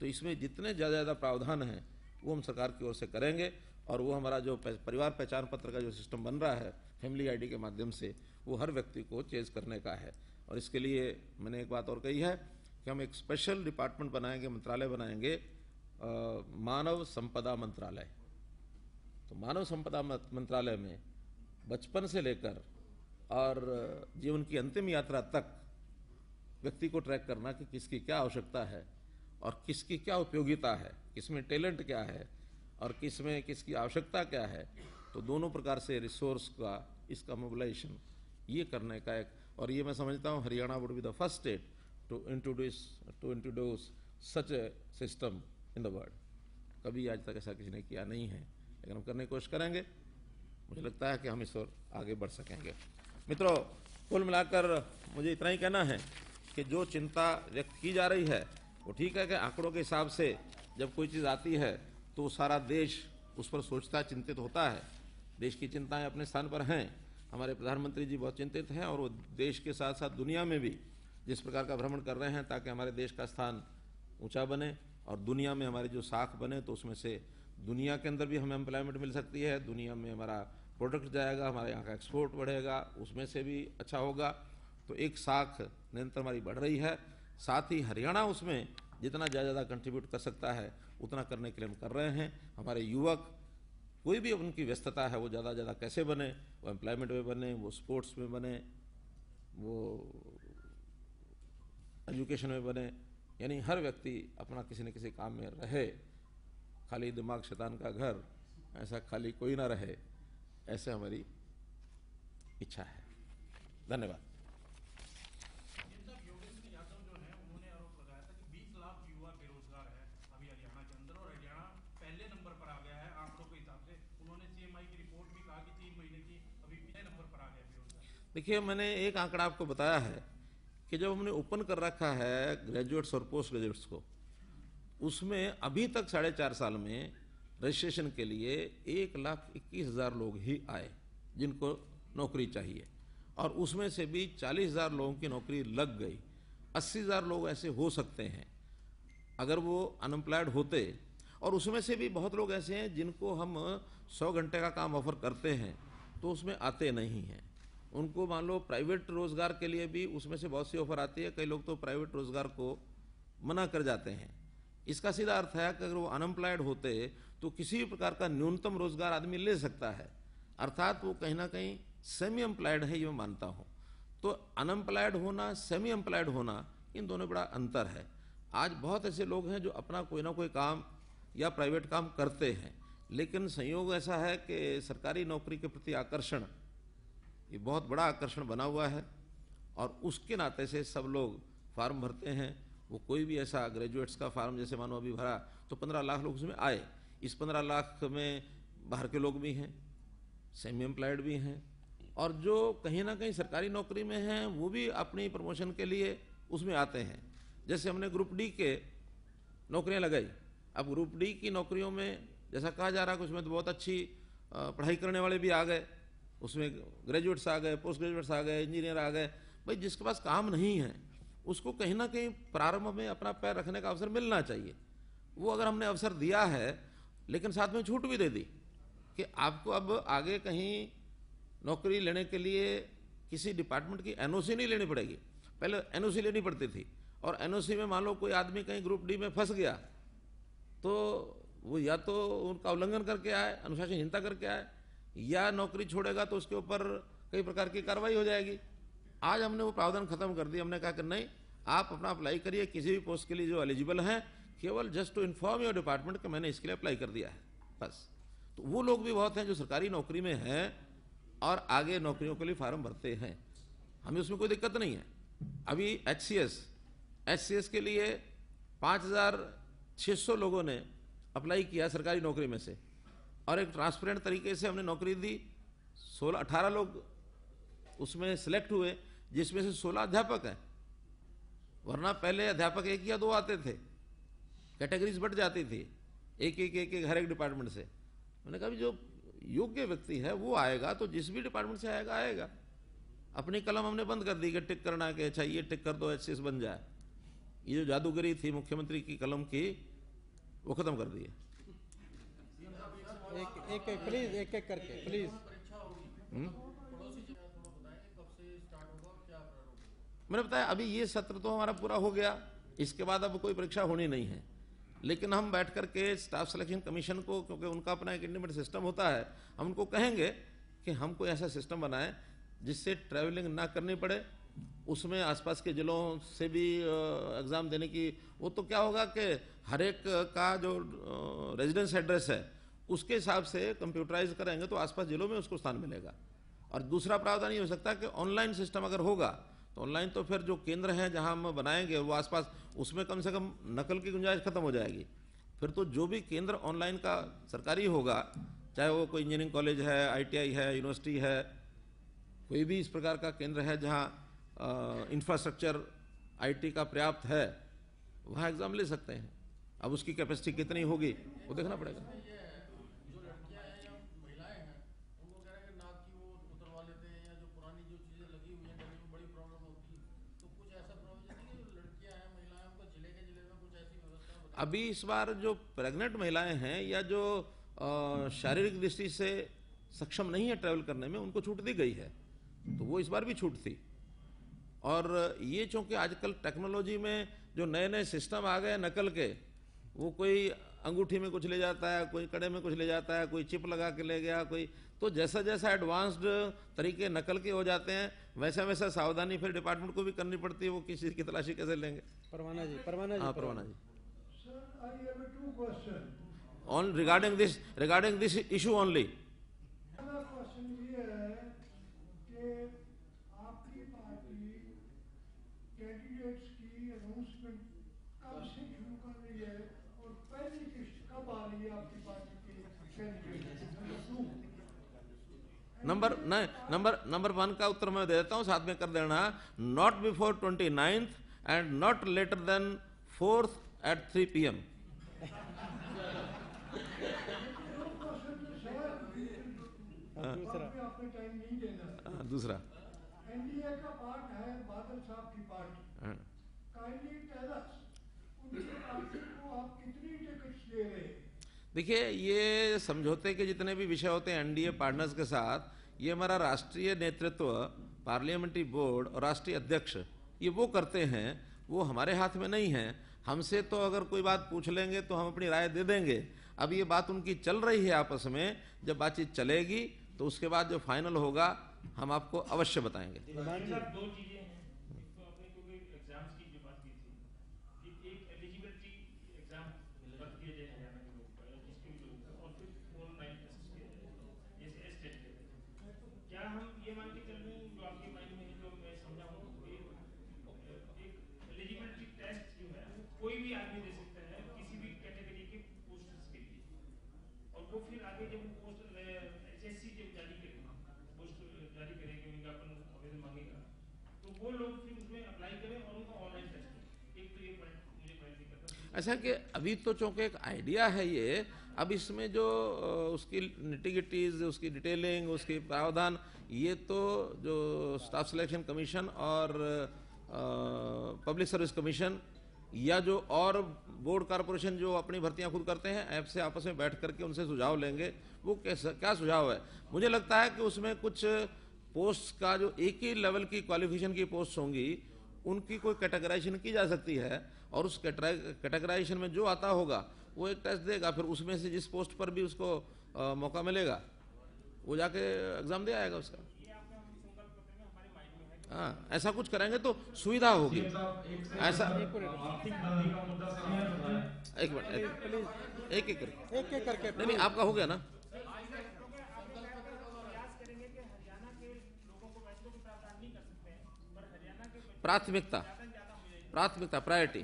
तो इसमें जितने ज़्यादा ज़्यादा प्रावधान हैं वो हम सरकार की ओर से करेंगे, और वो हमारा जो परिवार पहचान पत्र का जो सिस्टम बन रहा है फैमिली आईडी के माध्यम से, वो हर व्यक्ति को चेज करने का है। और इसके लिए मैंने एक बात और कही है कि हम एक स्पेशल डिपार्टमेंट बनाएंगे, मंत्रालय बनाएंगे, आ, मानव संपदा मंत्रालय। तो मानव संपदा मंत्रालय में बचपन से लेकर और जीवन की अंतिम यात्रा तक व्यक्ति को ट्रैक करना कि किसकी क्या आवश्यकता है और किसकी क्या उपयोगिता है, किसमें टैलेंट क्या है और किसमें किसकी आवश्यकता क्या है। तो दोनों प्रकार से रिसोर्स का, इसका मोबिलाइजेशन ये करने का एक, और ये मैं समझता हूँ Haryana would be the first state to introduce to introduce such a system in the world. कभी आज तक ऐसा किसी ने किया नहीं है, लेकिन हम करने की कोशिश करेंगे। मुझे लगता है कि हम इस ओर आगे बढ़ सकेंगे। मित्रों, कुल मिलाकर मुझे इतना ही कहना है कि जो चिंता व्यक्त की जा रही है वो ठीक है कि आंकड़ों के हिसाब से जब कोई चीज़ आती है तो सारा देश उस पर सोचता, चिंतित होता है। देश की चिंताएं अपने स्थान पर हैं, हमारे प्रधानमंत्री जी बहुत चिंतित हैं, और वो देश के साथ साथ दुनिया में भी जिस प्रकार का भ्रमण कर रहे हैं, ताकि हमारे देश का स्थान ऊँचा बने और दुनिया में हमारी जो साख बने, तो उसमें से दुनिया के अंदर भी हमें एम्प्लॉयमेंट मिल सकती है, दुनिया में हमारा प्रोडक्ट जाएगा, हमारे यहाँ का एक्सपोर्ट बढ़ेगा, उसमें से भी अच्छा होगा। तो एक साख निरंतर हमारी बढ़ रही है, साथ ही हरियाणा उसमें जितना ज़्यादा ज़्यादा कंट्रीब्यूट कर सकता है उतना करने के लिए हम कर रहे हैं। हमारे युवक कोई भी उनकी व्यस्तता है वो ज़्यादा ज़्यादा कैसे बने, वो एम्प्लॉयमेंट में बने, वो स्पोर्ट्स में बने, वो एजुकेशन में बने, यानी हर व्यक्ति अपना किसी न किसी काम में रहे। खाली दिमाग शैतान का घर, ऐसा खाली कोई ना रहे, ऐसे हमारी इच्छा है। धन्यवाद। देखिए, मैंने एक आंकड़ा आपको बताया है कि जब हमने ओपन कर रखा है ग्रेजुएट्स और पोस्ट ग्रेजुएट्स को, उसमें अभी तक साढ़े चार साल में रजिस्ट्रेशन के लिए एक लाख इक्कीस हज़ार लोग ही आए जिनको नौकरी चाहिए, और उसमें से भी चालीस हज़ार लोगों की नौकरी लग गई। अस्सी हज़ार लोग ऐसे हो सकते हैं अगर वो अनएम्प्लॉयड होते, और उसमें से भी बहुत लोग ऐसे हैं जिनको हम सौ घंटे का काम ऑफर करते हैं तो उसमें आते नहीं हैं। उनको मान लो प्राइवेट रोज़गार के लिए भी उसमें से बहुत सी ऑफ़र आती है, कई लोग तो प्राइवेट रोज़गार को मना कर जाते हैं। इसका सीधा अर्थ है कि अगर वो अनएम्प्लॉयड होते तो किसी प्रकार का न्यूनतम रोजगार आदमी ले सकता है, अर्थात वो कहीं ना कहीं सेमी एम्प्लॉयड है, ये मैं मानता हूँ। तो अनएम्प्लॉयड होना, सेमी एम्प्लॉयड होना, इन दोनों में बड़ा अंतर है। आज बहुत ऐसे लोग हैं जो अपना कोई ना कोई काम या प्राइवेट काम करते हैं, लेकिन संयोग ऐसा है कि सरकारी नौकरी के प्रति आकर्षण, ये बहुत बड़ा आकर्षण बना हुआ है, और उसके नाते से सब लोग फार्म भरते हैं। वो कोई भी ऐसा ग्रेजुएट्स का फार्म जैसे मानो अभी भरा तो पंद्रह लाख लोग उसमें आए। इस पंद्रह लाख में बाहर के लोग भी हैं, सेमी एम्प्लॉयड भी हैं, और जो कहीं ना कहीं सरकारी नौकरी में हैं वो भी अपनी प्रमोशन के लिए उसमें आते हैं। जैसे हमने ग्रुप डी के नौकरियां लगाई, अब ग्रुप डी की नौकरियों में जैसा कहा जा रहा है कि उसमें तो बहुत अच्छी पढ़ाई करने वाले भी आ गए, उसमें ग्रेजुएट्स आ गए, पोस्ट ग्रेजुएट्स आ गए, इंजीनियर आ गए। भाई जिसके पास काम नहीं है उसको कहीं ना कहीं प्रारंभ में अपना पैर रखने का अवसर मिलना चाहिए। वो अगर हमने अवसर दिया है लेकिन साथ में छूट भी दे दी कि आपको अब आगे कहीं नौकरी लेने के लिए किसी डिपार्टमेंट की एनओसी नहीं लेनी पड़ेगी। पहले एनओसी लेनी पड़ती थी और एनओसी में मान लो कोई आदमी कहीं ग्रुप डी में फंस गया तो वो या तो उनका उल्लंघन करके आए, अनुशासनहीनता करके आए, या नौकरी छोड़ेगा तो उसके ऊपर कई प्रकार की कार्रवाई हो जाएगी। आज हमने वो प्रावधान खत्म कर दिया। हमने कहा कि नहीं, आप अपना अप्लाई करिए किसी भी पोस्ट के लिए जो एलिजिबल हैं, केवल just to inform your department कि मैंने इसके लिए अप्लाई कर दिया है, बस। तो वो लोग भी बहुत हैं जो सरकारी नौकरी में हैं और आगे नौकरियों के लिए फार्म भरते हैं, हमें उसमें कोई दिक्कत नहीं है। अभी H C S H C S के लिए पाँच हज़ार छः सौ लोगों ने अप्लाई किया सरकारी नौकरी में से, और एक ट्रांसपेरेंट तरीके से हमने नौकरी दी। सोलह अठारह लोग उसमें सेलेक्ट हुए, जिसमें से सोलह अध्यापक हैं, वरना पहले अध्यापक एक या दो आते थे, कैटेगरीज बढ़ जाती थी एक एक एक एक हर एक डिपार्टमेंट से। मैंने कहा जो योग्य व्यक्ति है वो आएगा, तो जिस भी डिपार्टमेंट से आएगा आएगा। अपनी कलम हमने बंद कर दी कि टिक करना के चाहिए, टिक कर दो एच सी एस बन जाए। ये जो जादूगरी थी मुख्यमंत्री की कलम की, वो खत्म कर दी है। एक एक प्लीज एक एक करके प्लीज। मैंने बताया अभी ये सत्र तो हमारा पूरा हो गया, इसके बाद अब कोई परीक्षा होनी नहीं है। लेकिन हम बैठ कर के स्टाफ सिलेक्शन कमीशन को, क्योंकि उनका अपना एक इंडिपेंडेंट सिस्टम होता है, हम उनको कहेंगे कि हम कोई ऐसा सिस्टम बनाएं जिससे ट्रैवलिंग ना करनी पड़े, उसमें आसपास के ज़िलों से भी एग्ज़ाम देने की। वो तो क्या होगा कि हर एक का जो रेजिडेंस एड्रेस है उसके हिसाब से कंप्यूटराइज करेंगे तो आसपास ज़िलों में उसको स्थान मिलेगा। और दूसरा प्रावधान ये हो सकता है कि ऑनलाइन सिस्टम अगर होगा तो ऑनलाइन, तो फिर जो केंद्र हैं जहां हम बनाएंगे वो आसपास, उसमें कम से कम नकल की गुंजाइश खत्म हो जाएगी। फिर तो जो भी केंद्र ऑनलाइन का सरकारी होगा, चाहे वो कोई इंजीनियरिंग कॉलेज है, आईटीआई है, यूनिवर्सिटी है, कोई भी इस प्रकार का केंद्र है जहां इंफ्रास्ट्रक्चर आईटी का पर्याप्त है, वहाँ एग्ज़ाम ले सकते हैं। अब उसकी कैपेसिटी कितनी होगी वो देखना पड़ेगा। अभी इस बार जो प्रेग्नेंट महिलाएं हैं या जो शारीरिक दृष्टि से सक्षम नहीं है ट्रैवल करने में, उनको छूट दी गई है, तो वो इस बार भी छूट थी। और ये चूँकि आजकल टेक्नोलॉजी में जो नए नए सिस्टम आ गए नकल के, वो कोई अंगूठी में कुछ ले जाता है, कोई कड़े में कुछ ले जाता है, कोई चिप लगा के ले गया कोई, तो जैसा जैसा एडवांस्ड तरीके नकल के हो जाते हैं वैसा वैसा सावधानी फिर डिपार्टमेंट को भी करनी पड़ती है। वो किस चीज़ की तलाशी कैसे लेंगे? परवाना जी परवाना जी हाँ परवाना जी I have a two question. On regarding this, regarding this issue only. Another question ये है कि आपकी पार्टी कैंडिडेट्स की अनाउंसमेंट कब से शुरू कर रही है और पहली किस्त कब आ रही है आपकी पार्टी के कैंडिडेट्स? नंबर नहीं नंबर नंबर वन का उत्तर मैं दे देता हूँ, साथ में कर देना। Not before twenty ninth and not later than fourth. At three P M दूसरा एनडीए का पार्ट है बादल साहब की पार्टी, काइंडली टेल अस उनकी पार्टी को आप कितनी टिकट्स दे रहे हैं? देखिए, ये समझौते के जितने भी विषय होते हैं एनडीए पार्टनर्स के साथ, ये हमारा राष्ट्रीय नेतृत्व, पार्लियामेंट्री बोर्ड और राष्ट्रीय अध्यक्ष ये वो करते हैं, वो हमारे हाथ में नहीं है। हमसे तो अगर कोई बात पूछ लेंगे तो हम अपनी राय दे देंगे। अब ये बात उनकी चल रही है आपस में, जब बातचीत चलेगी तो उसके बाद जो फाइनल होगा हम आपको अवश्य बताएंगे। दो चीजें हैं, तो आपने क्योंकि एग्जाम्स की जो बात की थी कि एक एलिजिबिलिटी एग्जाम रख दिए जाए हरियाणा के लोगों पर, उसके लोग और फिर ऑनलाइन टेस्ट किए जाए जैसे एस्टेट के, क्या हम ये मान के चल रहे हैं जो आपके माइंड में जो मैं समझाऊं एक एलिजिबिलिटी टेस्ट जो है कोई भी आदमी दे सकता है किसी भी कैटेगरी के पोस्ट्स के लिए, और वो फिर आगे जब पोस्ट एचएससी जब जारी करेगा, पोस्ट जारी करेगा, विज्ञापन आवेदन मांगेगा, तो वो लोग फिर उसमें अप्लाई करें और उनका ऑनलाइन ऐसा कि अभी तो चूँकि एक आइडिया है ये, अब इसमें जो उसकी निटिगिटीज़, उसकी डिटेलिंग, उसकी प्रावधान, ये तो जो स्टाफ सिलेक्शन कमीशन और पब्लिक सर्विस कमीशन या जो और बोर्ड कॉरपोरेशन जो अपनी भर्तियां खुद करते हैं ऐप से आपस में बैठ करके उनसे सुझाव लेंगे वो कैसा क्या सुझाव है। मुझे लगता है कि उसमें कुछ पोस्ट का जो एक ही लेवल की क्वालिफिकेशन की पोस्ट होंगी उनकी कोई कैटेगराइजेशन की जा सकती है और उस कैटेगराइजेशन में जो आता होगा वो एक टेस्ट देगा, फिर उसमें से जिस पोस्ट पर भी उसको आ, मौका मिलेगा वो जाके एग्ज़ाम दे आएगा उसका। हाँ, ऐसा कुछ करेंगे तो सुविधा होगी। ऐसा एक मिनट एक एक करके नहीं आपका हो गया ना। प्राथमिकता प्राथमिकता प्रायोरिटी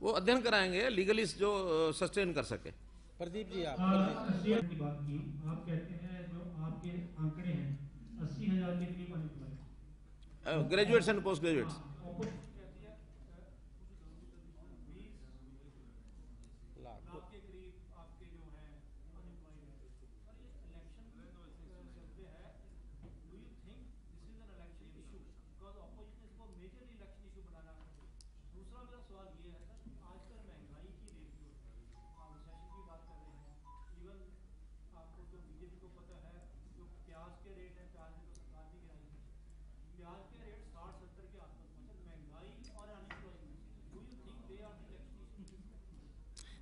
वो अध्ययन कराएंगे लीगली जो सस्टेन कर सके। प्रदीप जी आप कहते हैं जो आपके आंकड़े हैं अस्सी हज़ार के लिए ग्रेजुएट्स एंड पोस्ट ग्रेजुएट्स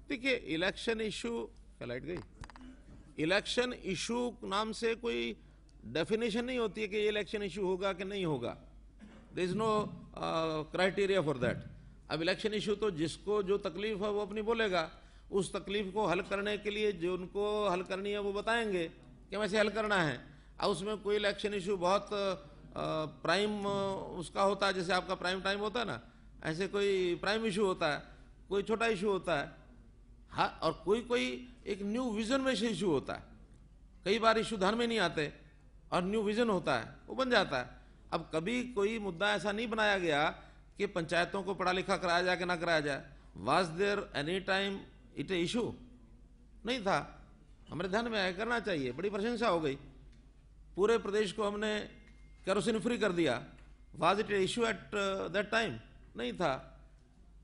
देखिए इलेक्शन इशू क्या लाइट गई, इलेक्शन इशू नाम से कोई डेफिनेशन नहीं होती है कि ये इलेक्शन इशू होगा कि नहीं होगा। There is no criteria for that. अब इलेक्शन इशू तो जिसको जो तकलीफ है वो अपनी बोलेगा, उस तकलीफ को हल करने के लिए जो उनको हल करनी है वो बताएंगे कि वैसे हल करना है। अब उसमें कोई इलेक्शन इशू बहुत प्राइम uh, uh, उसका होता है, जैसे आपका प्राइम टाइम होता है ना, ऐसे कोई प्राइम इशू होता है, कोई छोटा इशू होता है। हाँ, और कोई कोई एक न्यू विजन में से इशू होता है। कई बार इशू ध्यान में नहीं आते और न्यू विजन होता है वो बन जाता है। अब कभी कोई मुद्दा ऐसा नहीं बनाया गया कि पंचायतों को पढ़ा लिखा कराया जाए कि ना कराया जाए। Was there any time it a issue? नहीं था। हमारे ध्यान में आया करना चाहिए, बड़ी प्रशंसा हो गई। पूरे प्रदेश को हमने कैरोसिन फ्री कर दिया। Was it a issue at that time? नहीं था।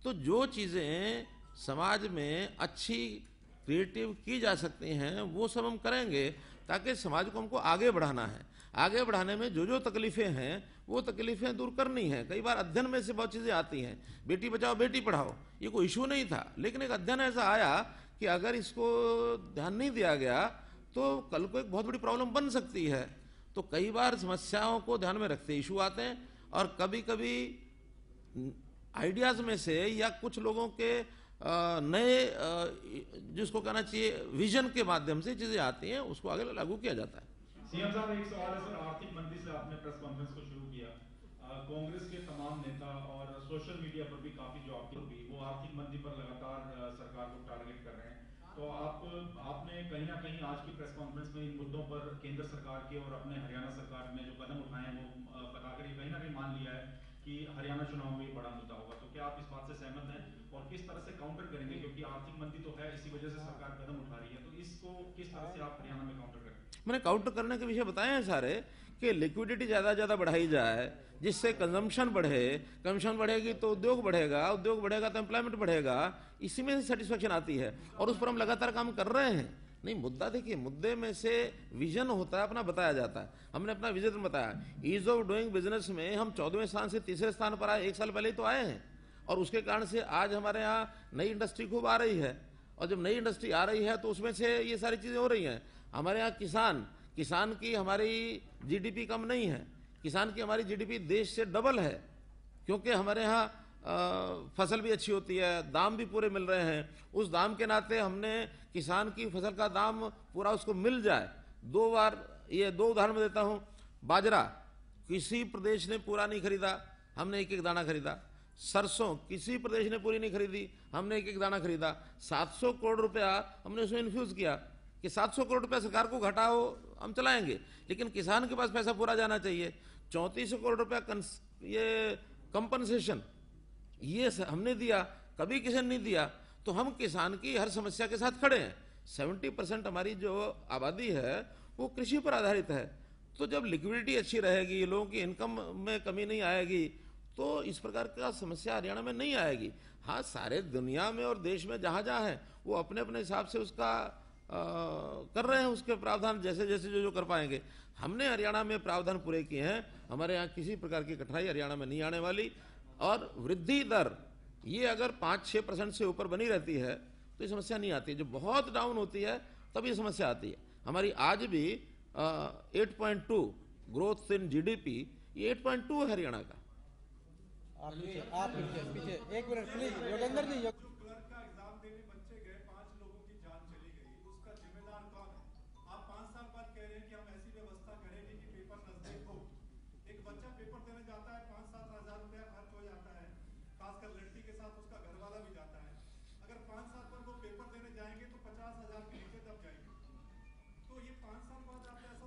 तो जो चीज़ें समाज में अच्छी क्रिएटिव की जा सकती हैं वो सब हम करेंगे, ताकि समाज को हमको आगे बढ़ाना है। आगे बढ़ाने में जो जो तकलीफ़ें हैं वो तकलीफ़ें दूर करनी हैं। कई बार अध्ययन में से बहुत चीज़ें आती हैं। बेटी बचाओ बेटी पढ़ाओ ये कोई इशू नहीं था, लेकिन एक अध्ययन ऐसा आया कि अगर इसको ध्यान नहीं दिया गया तो कल को एक बहुत बड़ी प्रॉब्लम बन सकती है। तो कई बार समस्याओं को ध्यान में रखते इशू आते हैं, और कभी कभी आइडियाज़ में से या कुछ लोगों के नए जिसको कहना चाहिए विजन के माध्यम से चीजें आती हैं, उसको आगे लागू किया जाता है। सीएम साहब एक सवाल है सर, आर्थिक मंदी से आपने प्रेस कॉन्फ्रेंस को शुरू किया, कांग्रेस के तमाम नेता और सोशल मीडिया पर भी काफी जो आपकी हुई वो आर्थिक मंदी पर लगातार सरकार को टारगेट कर रहे हैं, तो आप आपने कहीं ना कहीं आज की प्रेस कॉन्फ्रेंस में इन मुद्दों पर केंद्र सरकार के और अपने हरियाणा सरकार ने जो कदम उठाए वो बताकर ये कहीं ना कहीं मान लिया है कि हरियाणा चुनाव में बड़ा मुद्दा होगा। तो क्या आप इस बात से सहमत हैं और किस तरह से काउंटर करेंगे, क्योंकि आर्थिक मंदी तो है, इसी वजह से सरकार कदम उठा रही है, तो इसको किस तरह से आप हरियाणा में काउंटर करेंगे? मैंने काउंटर करने के विषय बताए हैं सारे कि लिक्विडिटी ज़्यादा से ज़्यादा बढ़ाई जाए, जिससे कंजम्पशन बढ़े, कंजम्पशन बढ़ेगी तो उद्योग बढ़ेगा, उद्योग बढ़ेगा तो एम्प्लॉयमेंट बढ़ेगा, इसी में सेटिस्फेक्शन आती है और उस पर हम लगातार काम कर रहे हैं। नहीं, मुद्दा देखिए, मुद्दे में से विजन होता है अपना बताया जाता है। हमने अपना विजन बताया, ईज ऑफ डूइंग बिजनेस में हम चौदहवें स्थान से तीसरे स्थान पर आए, एक साल पहले ही तो आए हैं, और उसके कारण से आज हमारे यहाँ नई इंडस्ट्री खूब आ रही है, और जब नई इंडस्ट्री आ रही है तो उसमें से ये सारी चीज़ें हो रही हैं। हमारे यहाँ किसान किसान की हमारी जीडीपी कम नहीं है, किसान की हमारी जीडीपी देश से डबल है, क्योंकि हमारे यहाँ आ, फसल भी अच्छी होती है, दाम भी पूरे मिल रहे हैं। उस दाम के नाते हमने किसान की फसल का दाम पूरा उसको मिल जाए। दो बार ये दो उदाहरण में देता हूँ, बाजरा किसी प्रदेश ने पूरा नहीं खरीदा, हमने एक एक दाना खरीदा। सरसों किसी प्रदेश ने पूरी नहीं खरीदी, हमने एक एक दाना खरीदा। सात सौ करोड़ रुपया हमने उसमें इन्फ्यूज़ किया कि सात सौ करोड़ रुपया सरकार को घटाओ हम चलाएँगे, लेकिन किसान के पास पैसा पूरा जाना चाहिए। चौंतीस सौ करोड़ रुपया ये कंपनसेशन ये हमने दिया, कभी किसी ने नहीं दिया। तो हम किसान की हर समस्या के साथ खड़े हैं। सत्तर परसेंट हमारी जो आबादी है वो कृषि पर आधारित है। तो जब लिक्विडिटी अच्छी रहेगी, लोगों की इनकम में कमी नहीं आएगी, तो इस प्रकार का समस्या हरियाणा में नहीं आएगी। हाँ, सारे दुनिया में और देश में जहाँ जहाँ है वो अपने अपने हिसाब से उसका आ, कर रहे हैं, उसके प्रावधान जैसे जैसे जो जो कर पाएंगे। हमने हरियाणा में प्रावधान पूरे किए हैं। हमारे यहाँ किसी प्रकार की कठिनाई हरियाणा में नहीं आने वाली। और वृद्धि दर ये अगर पाँच छः परसेंट से ऊपर बनी रहती है तो ये समस्या नहीं आती। जो बहुत डाउन होती है तब ये समस्या आती है। हमारी आज भी eight point two growth in जीडीपी, ये एट पॉइंट टू है हरियाणा का। आप पीछे एक मिनट प्लीज योगेंद्र जी।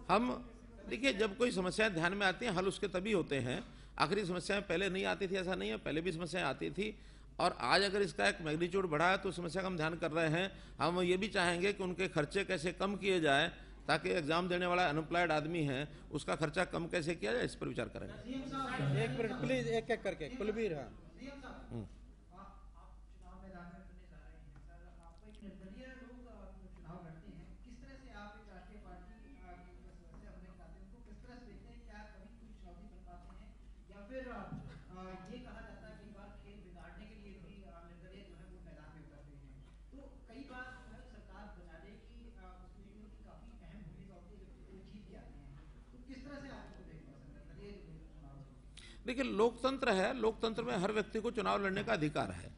हम देखिए, जब कोई समस्याएं ध्यान में आती हैं हल उसके तभी होते हैं। आखिरी समस्याएं पहले नहीं आती थी ऐसा नहीं है, पहले भी समस्याएं आती थी। और आज अगर इसका एक मैग्नीट्यूड बढ़ा है तो समस्या का हम ध्यान कर रहे हैं। हम ये भी चाहेंगे कि उनके खर्चे कैसे कम किए जाए, ताकि एग्जाम देने वाला अनएम्प्लॉयड आदमी है उसका खर्चा कम कैसे किया जाए, इस पर विचार करेंगे। एक मिनट प्लीज, एक एक करके कुलबीर। हाँ, देखिए, लोकतंत्र है। लोकतंत्र में हर व्यक्ति को चुनाव लड़ने का अधिकार है।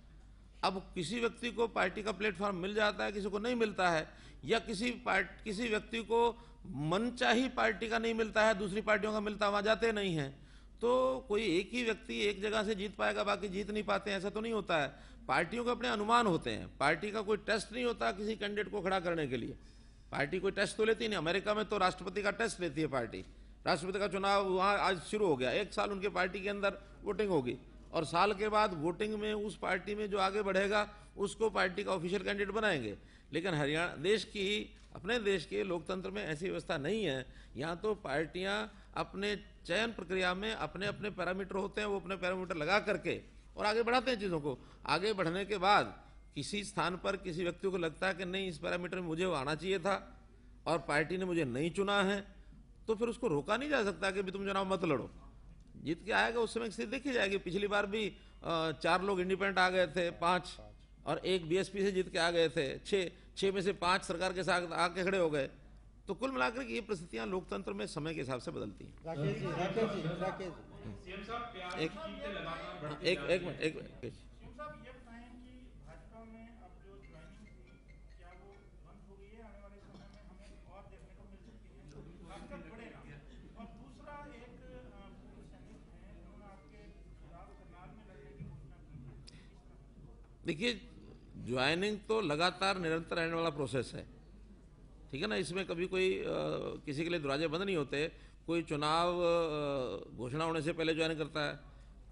अब किसी व्यक्ति को पार्टी का प्लेटफॉर्म मिल जाता है, किसी को नहीं मिलता है, या किसी पार्टी किसी व्यक्ति को मनचाही पार्टी का नहीं मिलता है, दूसरी पार्टियों का मिलता है, वहाँ जाते नहीं हैं। तो कोई एक ही व्यक्ति एक जगह से जीत पाएगा, बाकी जीत नहीं पाते हैं, ऐसा तो नहीं होता है। पार्टियों के अपने अनुमान होते हैं। पार्टी का कोई टेस्ट नहीं होता किसी कैंडिडेट को खड़ा करने के लिए। पार्टी कोई टेस्ट तो लेती नहीं। अमेरिका में तो राष्ट्रपति का टेस्ट लेती है पार्टी। राष्ट्रपति का चुनाव वहाँ आज शुरू हो गया। एक साल उनके पार्टी के अंदर वोटिंग होगी और साल के बाद वोटिंग में उस पार्टी में जो आगे बढ़ेगा उसको पार्टी का ऑफिशियल कैंडिडेट बनाएंगे। लेकिन हरियाणा देश की, अपने देश के लोकतंत्र में ऐसी व्यवस्था नहीं है। यहाँ तो पार्टियाँ अपने चयन प्रक्रिया में अपने अपने पैरामीटर होते हैं, वो अपने पैरामीटर लगा करके और आगे बढ़ाते हैं चीज़ों को। आगे बढ़ने के बाद किसी स्थान पर किसी व्यक्ति को लगता है कि नहीं, इस पैरामीटर में मुझे आना चाहिए था और पार्टी ने मुझे नहीं चुना है, तो फिर उसको रोका नहीं जा सकता कि भी तुम चुनाव मत लड़ो। जीत के आएगा उस समय स्थिति देखी जाएगी। पिछली बार भी चार लोग इंडिपेंडेंट आ गए थे, पाँच, और एक बीएसपी से जीत के आ गए थे, छः छः में से पाँच सरकार के साथ आके खड़े हो गए। तो कुल मिलाकर ये परिस्थितियाँ लोकतंत्र में समय के हिसाब से बदलती हैं। देखिए, ज्वाइनिंग तो लगातार निरंतर रहने वाला प्रोसेस है, ठीक है ना। इसमें कभी कोई आ, किसी के लिए दरवाजे बंद नहीं होते। कोई चुनाव घोषणा होने से पहले ज्वाइन करता है,